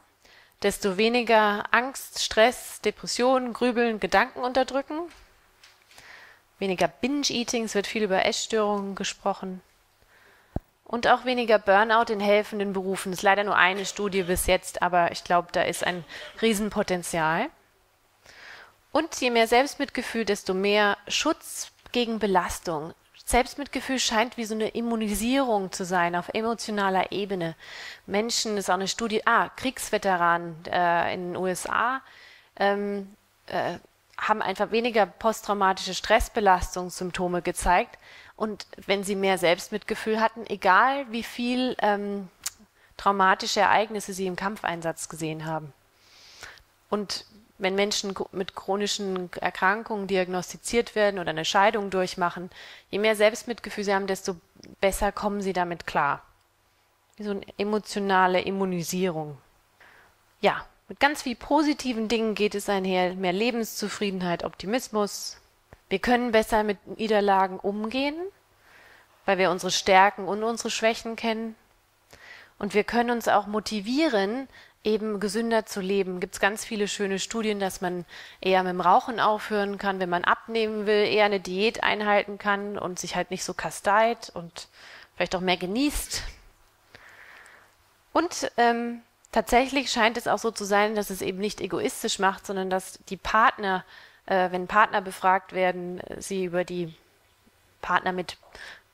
desto weniger Angst, Stress, Depressionen, Grübeln, Gedanken unterdrücken. Weniger Binge-Eating, es wird viel über Essstörungen gesprochen. Und auch weniger Burnout in helfenden Berufen. Das ist leider nur eine Studie bis jetzt, aber ich glaube, da ist ein Riesenpotenzial. Und je mehr Selbstmitgefühl, desto mehr Schutz gegen Belastung. Selbstmitgefühl scheint wie so eine Immunisierung zu sein auf emotionaler Ebene. Menschen, das ist auch eine Studie, ah, Kriegsveteranen äh, in den U S A ähm, äh, haben einfach weniger posttraumatische Stressbelastungssymptome gezeigt. Und wenn sie mehr Selbstmitgefühl hatten, egal wie viel ähm, traumatische Ereignisse sie im Kampfeinsatz gesehen haben. Und wenn Menschen mit chronischen Erkrankungen diagnostiziert werden oder eine Scheidung durchmachen, je mehr Selbstmitgefühl sie haben, desto besser kommen sie damit klar. Wie so eine emotionale Immunisierung. Ja, mit ganz viel positiven Dingen geht es einher. Mehr Lebenszufriedenheit, Optimismus. Wir können besser mit Niederlagen umgehen, weil wir unsere Stärken und unsere Schwächen kennen. Und wir können uns auch motivieren, eben gesünder zu leben. Gibt es ganz viele schöne Studien, dass man eher mit dem Rauchen aufhören kann, wenn man abnehmen will, eher eine Diät einhalten kann und sich halt nicht so kasteit und vielleicht auch mehr genießt. Und ähm, tatsächlich scheint es auch so zu sein, dass es eben nicht egoistisch macht, sondern dass die Partner, äh, wenn Partner befragt werden, sie über die Partner mit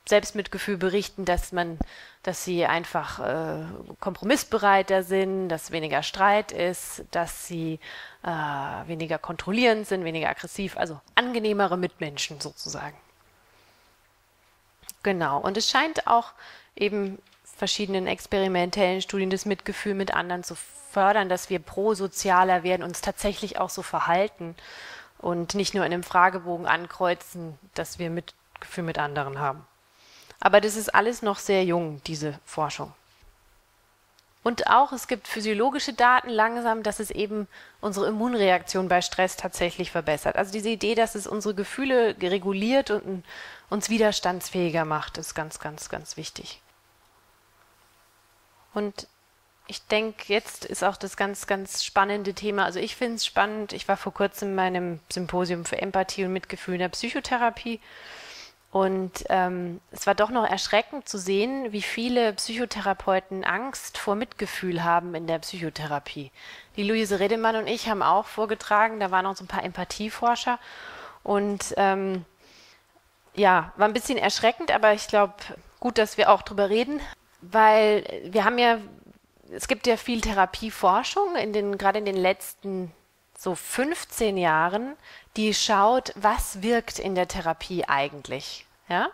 Selbstmitgefühl berichten, dass man, dass sie einfach äh, kompromissbereiter sind, dass weniger Streit ist, dass sie äh, weniger kontrollierend sind, weniger aggressiv, also angenehmere Mitmenschen sozusagen. Genau, und es scheint auch eben verschiedenen experimentellen Studien das Mitgefühl mit anderen zu fördern, dass wir prosozialer werden, uns tatsächlich auch so verhalten und nicht nur in einem Fragebogen ankreuzen, dass wir Mitgefühl mit anderen haben. Aber das ist alles noch sehr jung, diese Forschung. Und auch, es gibt physiologische Daten langsam, dass es eben unsere Immunreaktion bei Stress tatsächlich verbessert. Also diese Idee, dass es unsere Gefühle reguliert und uns widerstandsfähiger macht, ist ganz, ganz, ganz wichtig. Und ich denke, jetzt ist auch das ganz, ganz spannende Thema. Also ich finde es spannend. Ich war vor kurzem in meinem Symposium für Empathie und Mitgefühl in der Psychotherapie. Und ähm, es war doch noch erschreckend zu sehen, wie viele Psychotherapeuten Angst vor Mitgefühl haben in der Psychotherapie. Die Luise Redemann und ich haben auch vorgetragen, da waren auch so ein paar Empathieforscher. Und ähm, ja, war ein bisschen erschreckend, aber ich glaube, gut, dass wir auch drüber reden, weil wir haben ja, es gibt ja viel Therapieforschung, in den, gerade in den letzten so fünfzehn Jahren, die schaut, was wirkt in der Therapie eigentlich. Ja?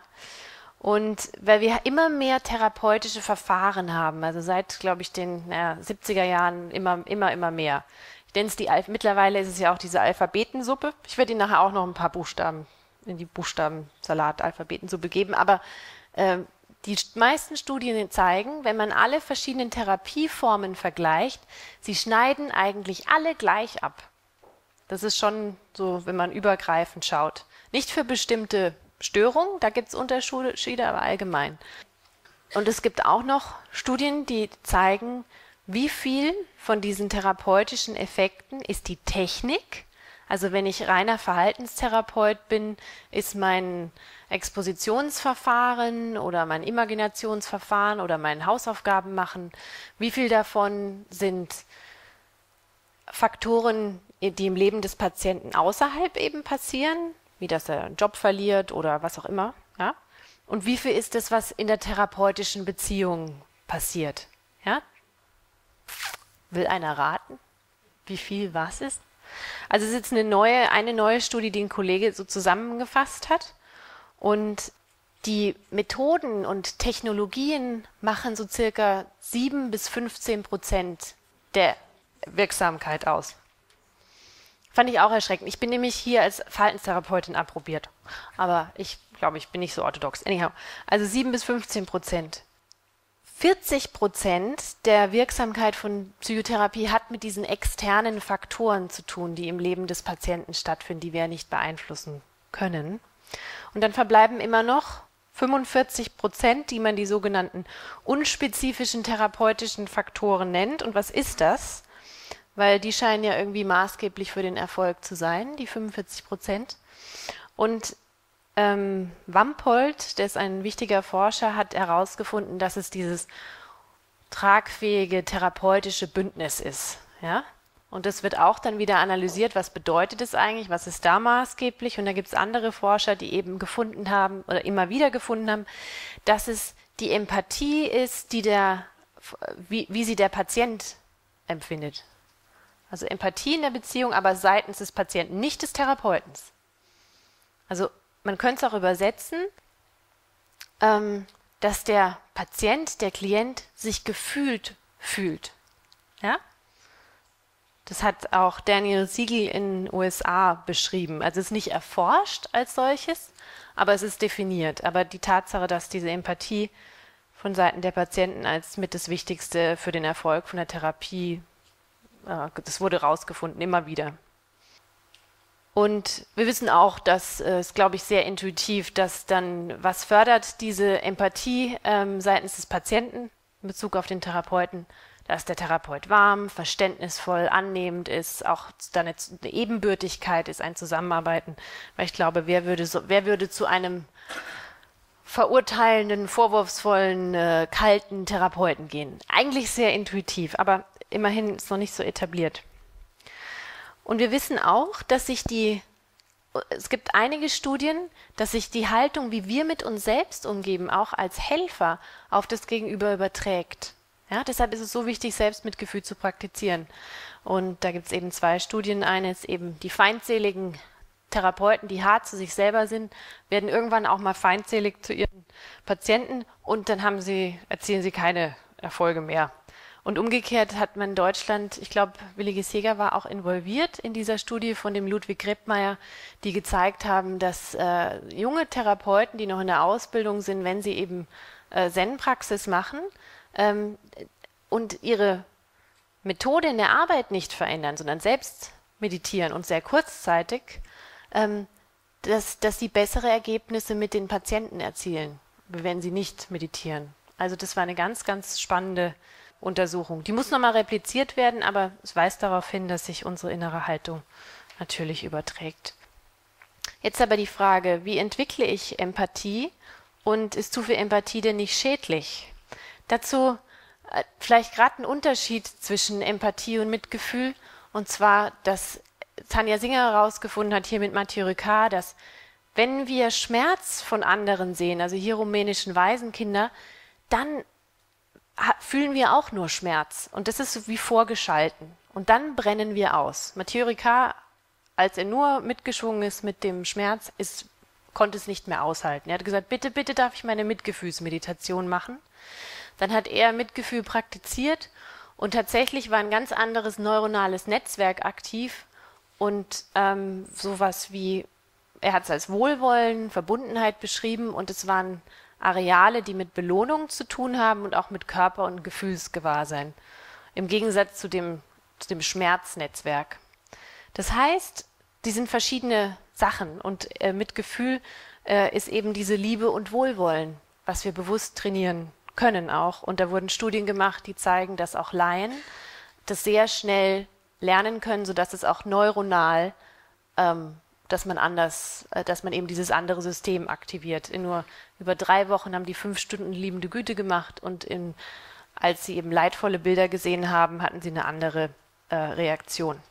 Und weil wir immer mehr therapeutische Verfahren haben, also seit, glaube ich, den naja, siebziger Jahren immer, immer, immer mehr. Ich nenne es die Alph- Mittlerweile ist es ja auch diese Alphabetensuppe. Ich werde Ihnen nachher auch noch ein paar Buchstaben in die Buchstabensalat-Alphabetensuppe geben, aber äh, die meisten Studien zeigen, wenn man alle verschiedenen Therapieformen vergleicht, sie schneiden eigentlich alle gleich ab. Das ist schon so, wenn man übergreifend schaut. Nicht für bestimmte Störungen, da gibt es Unterschiede, aber allgemein. Und es gibt auch noch Studien, die zeigen, wie viel von diesen therapeutischen Effekten ist die Technik. Also wenn ich reiner Verhaltenstherapeut bin, ist mein Expositionsverfahren oder mein Imaginationsverfahren oder mein Hausaufgaben machen, wie viel davon sind Faktoren, die im Leben des Patienten außerhalb eben passieren, wie dass er einen Job verliert oder was auch immer, ja? Und wie viel ist das, was in der therapeutischen Beziehung passiert? Ja? Will einer raten, wie viel was ist? Also es ist jetzt eine neue, eine neue Studie, die ein Kollege so zusammengefasst hat. Und die Methoden und Technologien machen so circa sieben bis fünfzehn Prozent der Wirksamkeit aus. Fand ich auch erschreckend. Ich bin nämlich hier als Verhaltenstherapeutin approbiert. Aber ich glaube, ich bin nicht so orthodox. Anyhow, also sieben bis fünfzehn Prozent. vierzig Prozent der Wirksamkeit von Psychotherapie hat mit diesen externen Faktoren zu tun, die im Leben des Patienten stattfinden, die wir nicht beeinflussen können. Und dann verbleiben immer noch fünfundvierzig Prozent, die man die sogenannten unspezifischen therapeutischen Faktoren nennt. Und was ist das? Weil die scheinen ja irgendwie maßgeblich für den Erfolg zu sein, die fünfundvierzig Prozent. Und ähm, Wampold, der ist ein wichtiger Forscher, hat herausgefunden, dass es dieses tragfähige therapeutische Bündnis ist. Ja? Und das wird auch dann wieder analysiert, was bedeutet es eigentlich, was ist da maßgeblich. Und da gibt es andere Forscher, die eben gefunden haben oder immer wieder gefunden haben, dass es die Empathie ist, die der, wie, wie sie der Patient empfindet. Also Empathie in der Beziehung, aber seitens des Patienten, nicht des Therapeuten. Also man könnte es auch übersetzen, ähm, dass der Patient, der Klient sich gefühlt fühlt. Ja? Das hat auch Daniel Siegel in den U S A beschrieben. Also es ist nicht erforscht als solches, aber es ist definiert. Aber die Tatsache, dass diese Empathie von Seiten der Patienten als mit das Wichtigste für den Erfolg von der Therapie, das wurde rausgefunden, immer wieder. Und wir wissen auch, dass es, glaube ich, sehr intuitiv, dass dann, was fördert diese Empathie ähm, seitens des Patienten in Bezug auf den Therapeuten, dass der Therapeut warm, verständnisvoll, annehmend ist, auch dann eine Ebenbürtigkeit ist, ein Zusammenarbeiten. Weil ich glaube, wer würde, so, wer würde zu einem verurteilenden, vorwurfsvollen, äh, kalten Therapeuten gehen? Eigentlich sehr intuitiv, aber immerhin ist noch nicht so etabliert. Und wir wissen auch, dass sich die, es gibt einige Studien, dass sich die Haltung, wie wir mit uns selbst umgeben, auch als Helfer auf das Gegenüber überträgt. Ja, deshalb ist es so wichtig, Selbstmitgefühl zu praktizieren. Und da gibt es eben zwei Studien. Eine ist eben, die feindseligen Therapeuten, die hart zu sich selber sind, werden irgendwann auch mal feindselig zu ihren Patienten und dann haben sie, erzielen sie keine Erfolge mehr. Und umgekehrt hat man in Deutschland, ich glaube, Willige Seeger war auch involviert in dieser Studie von dem Ludwig Grebmeier, die gezeigt haben, dass äh, junge Therapeuten, die noch in der Ausbildung sind, wenn sie eben äh, Zen-Praxis machen, ähm, und ihre Methode in der Arbeit nicht verändern, sondern selbst meditieren und sehr kurzzeitig, ähm, dass, dass sie bessere Ergebnisse mit den Patienten erzielen, wenn sie nicht meditieren. Also das war eine ganz, ganz spannende Untersuchung. Die muss nochmal repliziert werden, aber es weist darauf hin, dass sich unsere innere Haltung natürlich überträgt. Jetzt aber die Frage, wie entwickle ich Empathie und ist zu viel Empathie denn nicht schädlich? Dazu äh, vielleicht gerade ein Unterschied zwischen Empathie und Mitgefühl, und zwar, dass Tanja Singer herausgefunden hat, hier mit Matthieu Ricard, dass wenn wir Schmerz von anderen sehen, also hier rumänischen Waisenkinder, dann fühlen wir auch nur Schmerz und das ist wie vorgeschalten und dann brennen wir aus. Matthieu Ricard, als er nur mitgeschwungen ist mit dem Schmerz, ist, konnte es nicht mehr aushalten. Er hat gesagt, bitte, bitte darf ich meine Mitgefühlsmeditation machen. Dann hat er Mitgefühl praktiziert und tatsächlich war ein ganz anderes neuronales Netzwerk aktiv und ähm, sowas wie, er hat es als Wohlwollen, Verbundenheit beschrieben und es waren Areale, die mit Belohnung zu tun haben und auch mit Körper- und Gefühlsgewahrsein, im Gegensatz zu dem, zu dem Schmerznetzwerk. Das heißt, die sind verschiedene Sachen und äh, Mitgefühl äh, ist eben diese Liebe und Wohlwollen, was wir bewusst trainieren können auch. Und da wurden Studien gemacht, die zeigen, dass auch Laien das sehr schnell lernen können, sodass es auch neuronal, ähm, dass man anders, äh, dass man eben dieses andere System aktiviert. In nur über drei Wochen haben die fünf Stunden liebende Güte gemacht und in, als sie eben leidvolle Bilder gesehen haben, hatten sie eine andere äh, Reaktion.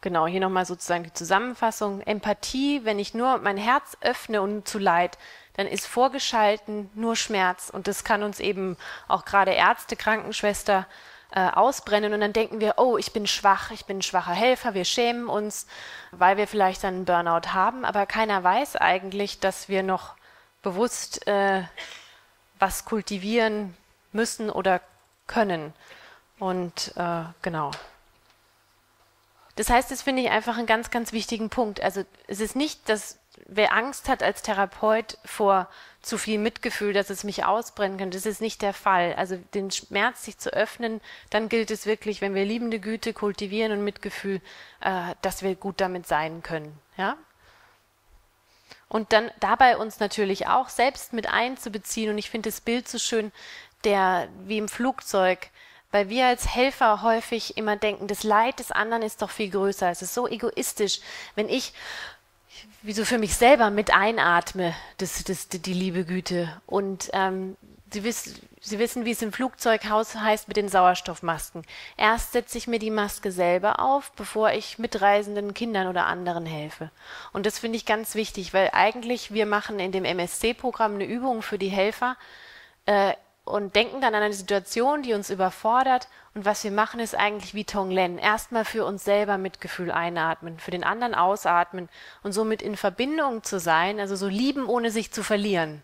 Genau, hier nochmal sozusagen die Zusammenfassung. Empathie, wenn ich nur mein Herz öffne und zu Leid, dann ist vorgeschalten nur Schmerz. Und das kann uns eben auch gerade Ärzte, Krankenschwester äh, ausbrennen. Und dann denken wir, oh, ich bin schwach, ich bin ein schwacher Helfer, wir schämen uns, weil wir vielleicht dann einen Burnout haben. Aber keiner weiß eigentlich, dass wir noch bewusst äh, was kultivieren müssen oder können. Und äh, genau. Das heißt, das finde ich einfach einen ganz, ganz wichtigen Punkt. Also es ist nicht, dass wer Angst hat als Therapeut vor zu viel Mitgefühl, dass es mich ausbrennen kann, das ist nicht der Fall. Also den Schmerz sich zu öffnen, dann gilt es wirklich, wenn wir liebende Güte kultivieren und Mitgefühl, äh, dass wir gut damit sein können. Ja? Und dann dabei uns natürlich auch selbst mit einzubeziehen. Und ich finde das Bild so schön, der wie im Flugzeug, weil wir als Helfer häufig immer denken, das Leid des anderen ist doch viel größer. Es ist so egoistisch, wenn ich, wie so für mich selber, mit einatme, das, das, die liebe Güte. Und ähm, Sie, wiss, Sie wissen, wie es im Flugzeughaus heißt mit den Sauerstoffmasken. Erst setze ich mir die Maske selber auf, bevor ich mitreisenden Kindern oder anderen helfe. Und das finde ich ganz wichtig, weil eigentlich wir machen in dem M S C-Programm eine Übung für die Helfer, äh, und denken dann an eine Situation, die uns überfordert. Und was wir machen, ist eigentlich wie Tonglen. Erstmal für uns selber Mitgefühl einatmen, für den anderen ausatmen und somit in Verbindung zu sein, also so lieben, ohne sich zu verlieren.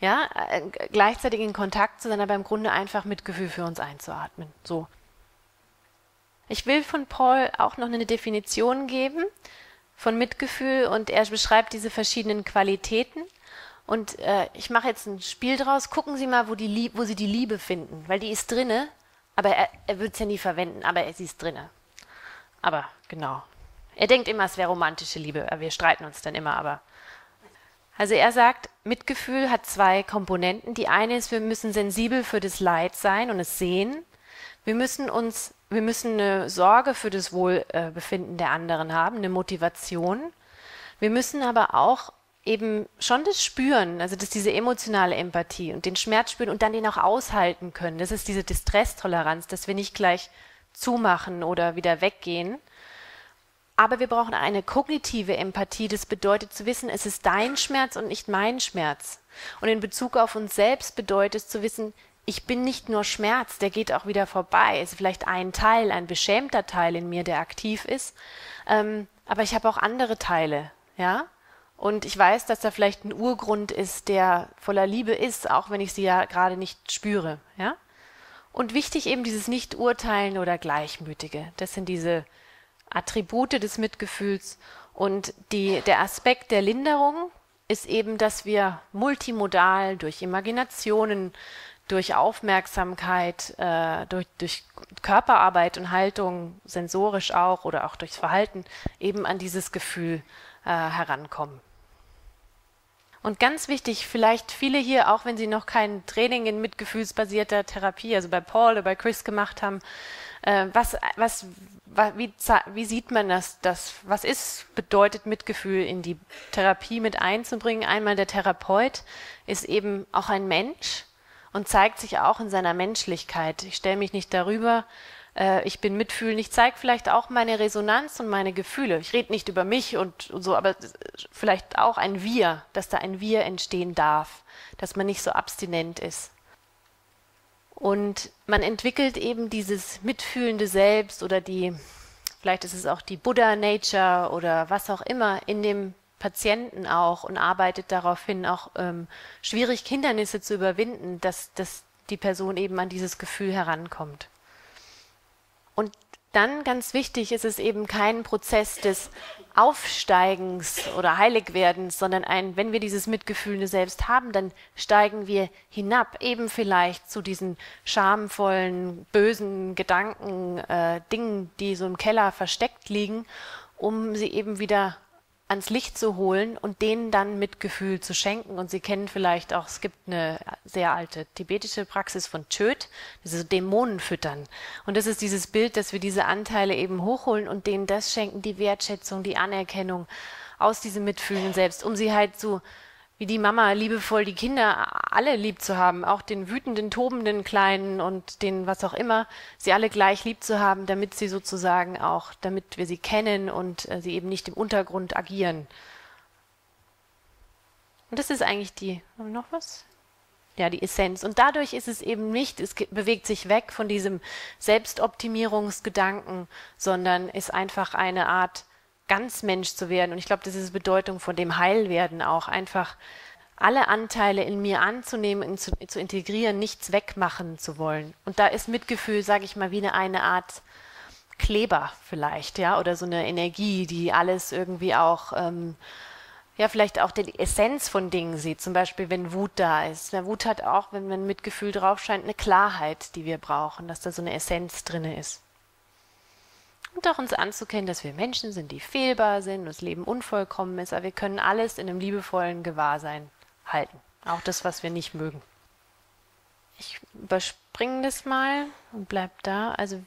Ja, gleichzeitig in Kontakt zu sein, aber im Grunde einfach Mitgefühl für uns einzuatmen. So. Ich will von Paul auch noch eine Definition geben von Mitgefühl und er beschreibt diese verschiedenen Qualitäten. Und äh, ich mache jetzt ein Spiel draus, gucken Sie mal, wo, die Lieb wo Sie die Liebe finden, weil die ist drinne, aber er, er wird es ja nie verwenden, aber sie ist drinne. Aber genau, er denkt immer, es wäre romantische Liebe, wir streiten uns dann immer, aber. Also er sagt, Mitgefühl hat zwei Komponenten. Die eine ist, wir müssen sensibel für das Leid sein und es sehen. Wir müssen, uns, wir müssen eine Sorge für das Wohlbefinden der anderen haben, eine Motivation. Wir müssen aber auch eben schon das Spüren, also dass diese emotionale Empathie und den Schmerz spüren und dann den auch aushalten können. Das ist diese Distresstoleranz, dass wir nicht gleich zumachen oder wieder weggehen. Aber wir brauchen eine kognitive Empathie. Das bedeutet zu wissen, es ist dein Schmerz und nicht mein Schmerz. Und in Bezug auf uns selbst bedeutet es zu wissen, ich bin nicht nur Schmerz, der geht auch wieder vorbei. Es ist vielleicht ein Teil, ein beschämter Teil in mir, der aktiv ist. Ähm, aber ich habe auch andere Teile, ja. Und ich weiß, dass da vielleicht ein Urgrund ist, der voller Liebe ist, auch wenn ich sie ja gerade nicht spüre. Ja? Und wichtig eben dieses Nicht-Urteilen oder Gleichmütige. Das sind diese Attribute des Mitgefühls. Und die, der Aspekt der Linderung ist eben, dass wir multimodal durch Imaginationen, durch Aufmerksamkeit, äh, durch, durch Körperarbeit und Haltung, sensorisch auch oder auch durchs Verhalten, eben an dieses Gefühl äh, herankommen. Und ganz wichtig, vielleicht viele hier, auch wenn sie noch kein Training in mitgefühlsbasierter Therapie, also bei Paul oder bei Chris gemacht haben, äh, was, was, wie, wie sieht man das, das? Was ist, bedeutet Mitgefühl in die Therapie mit einzubringen? Einmal der Therapeut ist eben auch ein Mensch und zeigt sich auch in seiner Menschlichkeit. Ich stelle mich nicht darüber, äh, ich bin mitfühlend, ich zeige vielleicht auch meine Resonanz und meine Gefühle. Ich rede nicht über mich und, und so, aber vielleicht auch ein Wir, dass da ein Wir entstehen darf, dass man nicht so abstinent ist. Und man entwickelt eben dieses mitfühlende Selbst oder die, vielleicht ist es auch die Buddha-Nature oder was auch immer in dem Patienten auch und arbeitet daraufhin auch ähm, schwierig, Hindernisse zu überwinden, dass, dass die Person eben an dieses Gefühl herankommt. Und dann ganz wichtig ist es eben kein Prozess des Aufsteigens oder Heiligwerdens, sondern ein, wenn wir dieses mitgefühlende Selbst haben, dann steigen wir hinab, eben vielleicht zu diesen schamvollen, bösen Gedanken, äh, Dingen, die so im Keller versteckt liegen, um sie eben wieder ans Licht zu holen und denen dann Mitgefühl zu schenken. Und Sie kennen vielleicht auch, es gibt eine sehr alte tibetische Praxis von Chöd, das ist so Dämonen füttern. Und das ist dieses Bild, dass wir diese Anteile eben hochholen und denen das schenken, die Wertschätzung, die Anerkennung aus diesem Mitfühlen selbst, um sie halt so, wie die Mama liebevoll die Kinder alle lieb zu haben, auch den wütenden, tobenden Kleinen und den was auch immer, sie alle gleich lieb zu haben, damit sie sozusagen auch, damit wir sie kennen und äh, sie eben nicht im Untergrund agieren. Und das ist eigentlich die, noch was? Ja, die Essenz. Und dadurch ist es eben nicht, es bewegt sich weg von diesem Selbstoptimierungsgedanken, sondern ist einfach eine Art, ganz Mensch zu werden. Und ich glaube, das ist die Bedeutung von dem Heilwerden auch. Einfach alle Anteile in mir anzunehmen und zu, zu integrieren, nichts wegmachen zu wollen. Und da ist Mitgefühl, sage ich mal, wie eine, eine Art Kleber vielleicht, ja, oder so eine Energie, die alles irgendwie auch, ähm, ja, vielleicht auch die Essenz von Dingen sieht. Zum Beispiel, wenn Wut da ist. Na, Wut hat auch, wenn man Mitgefühl drauf scheint, eine Klarheit, die wir brauchen, dass da so eine Essenz drin ist. Und auch uns anzukennen, dass wir Menschen sind, die fehlbar sind, das Leben unvollkommen ist, aber wir können alles in einem liebevollen Gewahrsein halten. Auch das, was wir nicht mögen. Ich überspringe das mal und bleib da. Also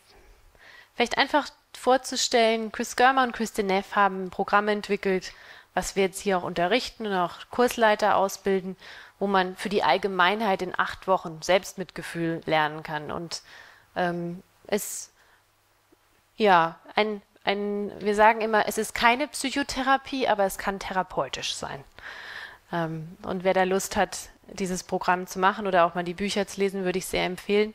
vielleicht einfach vorzustellen, Chris Germer und Christine Neff haben ein Programm entwickelt, was wir jetzt hier auch unterrichten und auch Kursleiter ausbilden, wo man für die Allgemeinheit in acht Wochen Selbstmitgefühl lernen kann. Und ähm, es Ja, ein, ein, wir sagen immer, es ist keine Psychotherapie, aber es kann therapeutisch sein. Ähm, und wer da Lust hat, dieses Programm zu machen oder auch mal die Bücher zu lesen, würde ich sehr empfehlen.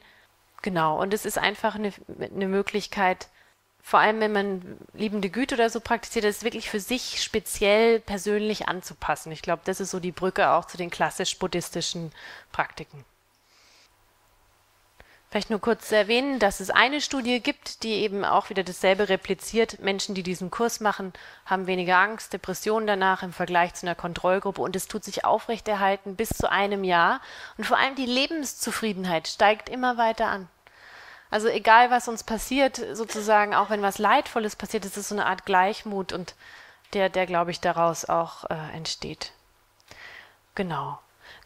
Genau, und es ist einfach eine, eine Möglichkeit, vor allem wenn man liebende Güte oder so praktiziert, das wirklich für sich speziell persönlich anzupassen. Ich glaube, das ist so die Brücke auch zu den klassisch-buddhistischen Praktiken. Vielleicht nur kurz zu erwähnen, dass es eine Studie gibt, die eben auch wieder dasselbe repliziert. Menschen, die diesen Kurs machen, haben weniger Angst, Depressionen danach im Vergleich zu einer Kontrollgruppe. Und es tut sich aufrechterhalten bis zu einem Jahr. Und vor allem die Lebenszufriedenheit steigt immer weiter an. Also egal, was uns passiert, sozusagen, auch wenn was Leidvolles passiert, ist es so eine Art Gleichmut und der, der glaube ich, daraus auch äh, entsteht. Genau.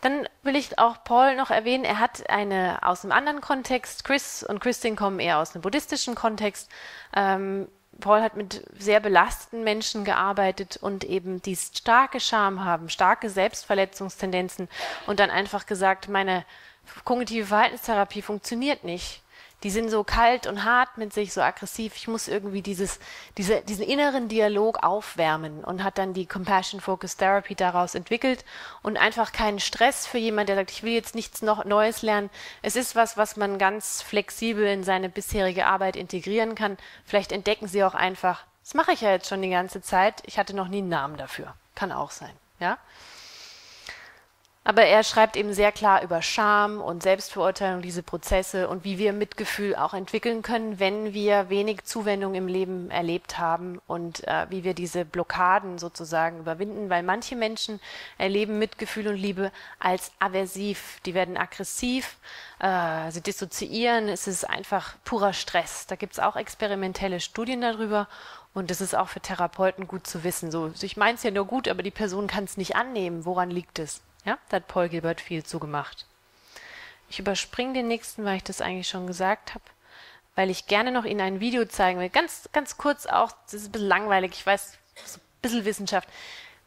Dann will ich auch Paul noch erwähnen, er hat eine aus einem anderen Kontext, Chris und Christine kommen eher aus einem buddhistischen Kontext. Ähm, Paul hat mit sehr belasteten Menschen gearbeitet und eben die starke Scham haben, starke Selbstverletzungstendenzen und dann einfach gesagt, meine kognitive Verhaltenstherapie funktioniert nicht. Die sind so kalt und hart mit sich, so aggressiv. Ich muss irgendwie dieses, diese, diesen inneren Dialog aufwärmen und hat dann die Compassion-Focused-Therapy daraus entwickelt und einfach keinen Stress für jemanden, der sagt, ich will jetzt nichts noch Neues lernen. Es ist was, was man ganz flexibel in seine bisherige Arbeit integrieren kann. Vielleicht entdecken Sie auch einfach, das mache ich ja jetzt schon die ganze Zeit, ich hatte noch nie einen Namen dafür. Kann auch sein, ja. Aber er schreibt eben sehr klar über Scham und Selbstverurteilung, diese Prozesse und wie wir Mitgefühl auch entwickeln können, wenn wir wenig Zuwendung im Leben erlebt haben und äh, wie wir diese Blockaden sozusagen überwinden, weil manche Menschen erleben Mitgefühl und Liebe als aversiv. Die werden aggressiv, äh, sie dissoziieren, es ist einfach purer Stress. Da gibt es auch experimentelle Studien darüber. Und das ist auch für Therapeuten gut zu wissen. So, ich meine es ja nur gut, aber die Person kann es nicht annehmen. Woran liegt es? Ja, da hat Paul Gilbert viel zugemacht. Ich überspringe den nächsten, weil ich das eigentlich schon gesagt habe, weil ich gerne noch Ihnen ein Video zeigen will. Ganz, ganz kurz auch, das ist ein bisschen langweilig, ich weiß, so ein bisschen Wissenschaft.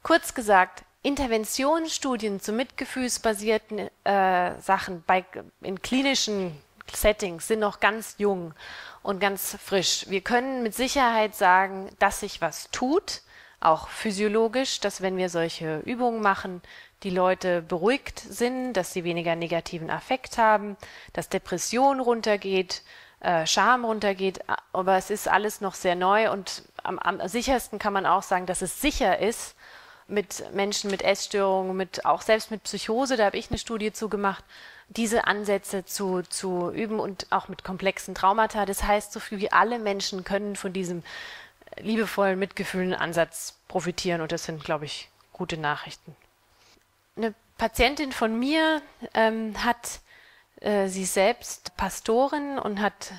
Kurz gesagt, Interventionsstudien zu mitgefühlsbasierten äh, Sachen bei, in klinischen Settings sind noch ganz jung und ganz frisch. Wir können mit Sicherheit sagen, dass sich was tut, auch physiologisch, dass wenn wir solche Übungen machen, die Leute beruhigt sind, dass sie weniger negativen Affekt haben, dass Depression runtergeht, äh, Scham runtergeht, aber es ist alles noch sehr neu und am, am sichersten kann man auch sagen, dass es sicher ist, mit Menschen mit Essstörungen, mit, auch selbst mit Psychose, da habe ich eine Studie zugemacht, diese Ansätze zu, zu üben und auch mit komplexen Traumata. Das heißt, so viel wie alle Menschen können von diesem liebevollen, mitgefühlenden Ansatz profitieren und das sind, glaube ich, gute Nachrichten. Eine Patientin von mir ähm, hat, äh, sie selbst Pastorin und hat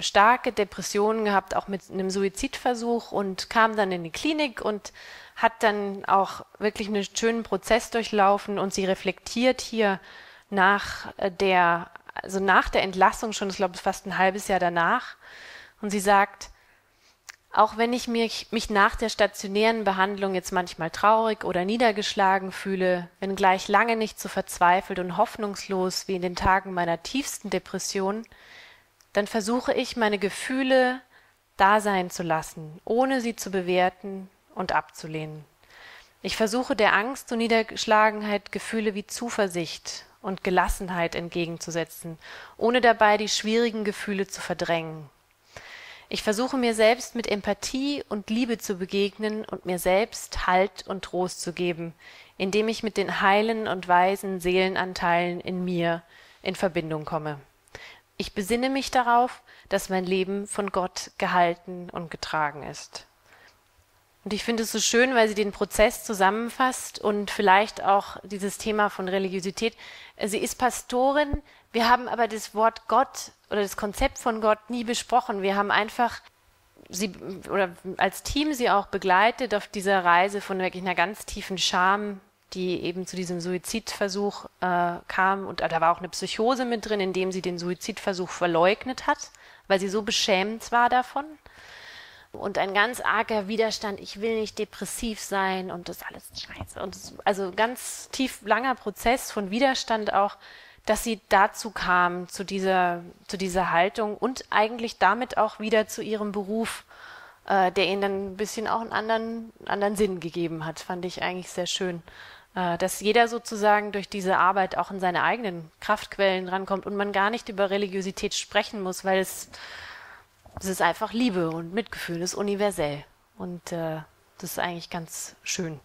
starke Depressionen gehabt, auch mit einem Suizidversuch und kam dann in die Klinik und hat dann auch wirklich einen schönen Prozess durchlaufen und sie reflektiert hier nach der, also nach der Entlassung schon, ich glaube fast ein halbes Jahr danach und sie sagt, auch wenn ich mich, mich nach der stationären Behandlung jetzt manchmal traurig oder niedergeschlagen fühle, wenngleich lange nicht so verzweifelt und hoffnungslos wie in den Tagen meiner tiefsten Depression, dann versuche ich, meine Gefühle da sein zu lassen, ohne sie zu bewerten und abzulehnen. Ich versuche der Angst und Niedergeschlagenheit Gefühle wie Zuversicht und Gelassenheit entgegenzusetzen, ohne dabei die schwierigen Gefühle zu verdrängen. Ich versuche mir selbst mit Empathie und Liebe zu begegnen und mir selbst Halt und Trost zu geben, indem ich mit den heilen und weisen Seelenanteilen in mir in Verbindung komme. Ich besinne mich darauf, dass mein Leben von Gott gehalten und getragen ist. Und ich finde es so schön, weil sie den Prozess zusammenfasst und vielleicht auch dieses Thema von Religiosität. Sie ist Pastorin, wir haben aber das Wort Gott oder das Konzept von Gott nie besprochen. Wir haben einfach sie oder als Team sie auch begleitet auf dieser Reise von wirklich einer ganz tiefen Scham, die eben zu diesem Suizidversuch äh, kam. Und da war auch eine Psychose mit drin, indem sie den Suizidversuch verleugnet hat, weil sie so beschämt war davon. Und ein ganz arger Widerstand, ich will nicht depressiv sein und das alles scheiße. Und das, also ganz tief langer Prozess von Widerstand auch, dass sie dazu kam, zu dieser, zu dieser Haltung und eigentlich damit auch wieder zu ihrem Beruf, äh, der ihnen dann ein bisschen auch einen anderen, anderen Sinn gegeben hat, fand ich eigentlich sehr schön. Äh, dass jeder sozusagen durch diese Arbeit auch in seine eigenen Kraftquellen rankommt und man gar nicht über Religiosität sprechen muss, weil es... Es ist einfach Liebe und Mitgefühl, das ist universell und äh, das ist eigentlich ganz schön.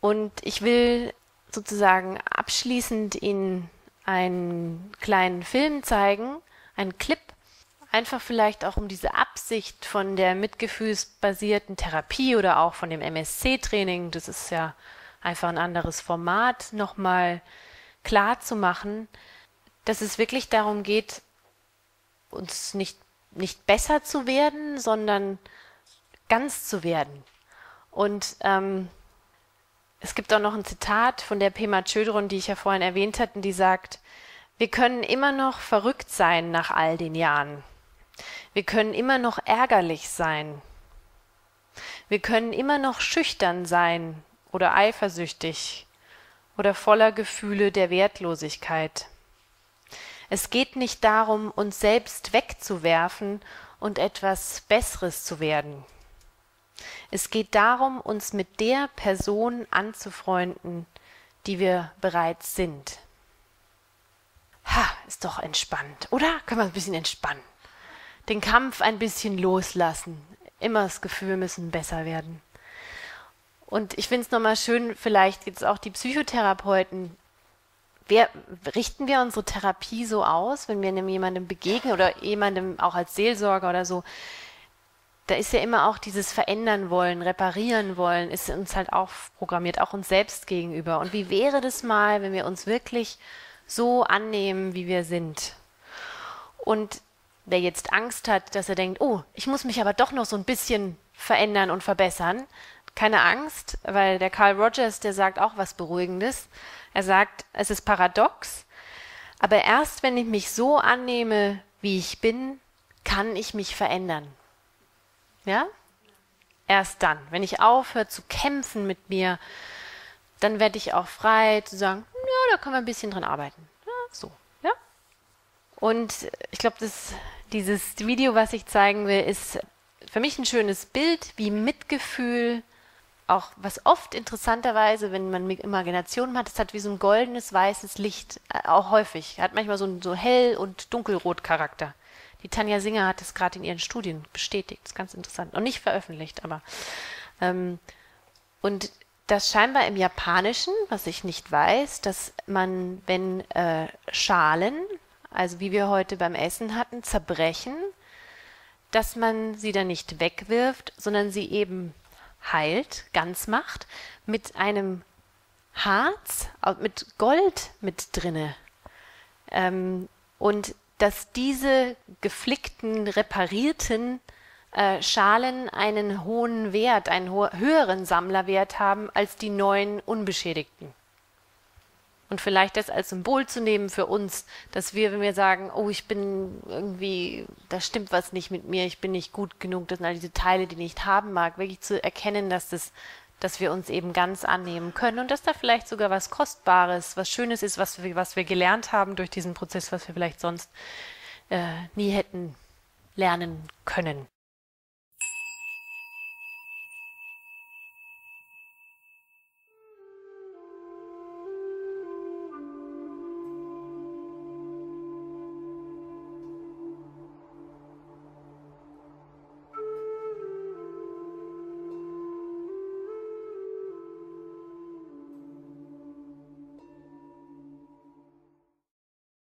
Und ich will sozusagen abschließend Ihnen einen kleinen Film zeigen, einen Clip, einfach vielleicht auch um diese Absicht von der mitgefühlsbasierten Therapie oder auch von dem M S C-Training, das ist ja einfach ein anderes Format, nochmal klar zu machen, dass es wirklich darum geht, uns nicht nicht besser zu werden, sondern ganz zu werden. Und ähm, es gibt auch noch ein Zitat von der Pema Chödron, die ich ja vorhin erwähnt hatte, die sagt, wir können immer noch verrückt sein nach all den Jahren. Wir können immer noch ärgerlich sein. Wir können immer noch schüchtern sein oder eifersüchtig oder voller Gefühle der Wertlosigkeit. Es geht nicht darum, uns selbst wegzuwerfen und etwas Besseres zu werden. Es geht darum, uns mit der Person anzufreunden, die wir bereits sind. Ha, ist doch entspannt, oder? Können wir ein bisschen entspannen. Den Kampf ein bisschen loslassen. Immer das Gefühl, wir müssen besser werden. Und ich finde es nochmal schön, vielleicht jetzt auch die Psychotherapeuten, wer, richten wir unsere Therapie so aus, wenn wir einem jemandem begegnen oder jemandem auch als Seelsorger oder so, da ist ja immer auch dieses Verändern wollen, reparieren wollen, ist uns halt auch programmiert, auch uns selbst gegenüber. Und wie wäre das mal, wenn wir uns wirklich so annehmen, wie wir sind? Und wer jetzt Angst hat, dass er denkt, oh, ich muss mich aber doch noch so ein bisschen verändern und verbessern, keine Angst, weil der Carl Rogers, der sagt auch was Beruhigendes. Er sagt, es ist paradox, aber erst wenn ich mich so annehme, wie ich bin, kann ich mich verändern. Ja? Erst dann. Wenn ich aufhöre zu kämpfen mit mir, dann werde ich auch frei zu sagen, ja, da können wir ein bisschen dran arbeiten. Ja, so. Ja? Und ich glaube, dieses Video, was ich zeigen will, ist für mich ein schönes Bild, wie Mitgefühl, auch was oft interessanterweise, wenn man Imaginationen hat, es hat wie so ein goldenes, weißes Licht, auch häufig. Hat manchmal so einen so hell- und dunkelrot Charakter. Die Tanja Singer hat es gerade in ihren Studien bestätigt, das ist ganz interessant. Noch nicht veröffentlicht, aber. Ähm, und das scheinbar im Japanischen, was ich nicht weiß, dass man, wenn äh, Schalen, also wie wir heute beim Essen hatten, zerbrechen, dass man sie dann nicht wegwirft, sondern sie eben heilt, ganz macht, mit einem Harz, mit Gold mit drinne. Ähm, und dass diese geflickten, reparierten äh, Schalen einen hohen Wert, einen ho höheren Sammlerwert haben als die neuen unbeschädigten. Und vielleicht das als Symbol zu nehmen für uns, dass wir, wenn wir sagen, oh, ich bin irgendwie, da stimmt was nicht mit mir, ich bin nicht gut genug, das sind all diese Teile, die ich nicht haben mag, wirklich zu erkennen, dass, das, dass wir uns eben ganz annehmen können und dass da vielleicht sogar was Kostbares, was Schönes ist, was wir, was wir gelernt haben durch diesen Prozess, was wir vielleicht sonst äh, nie hätten lernen können.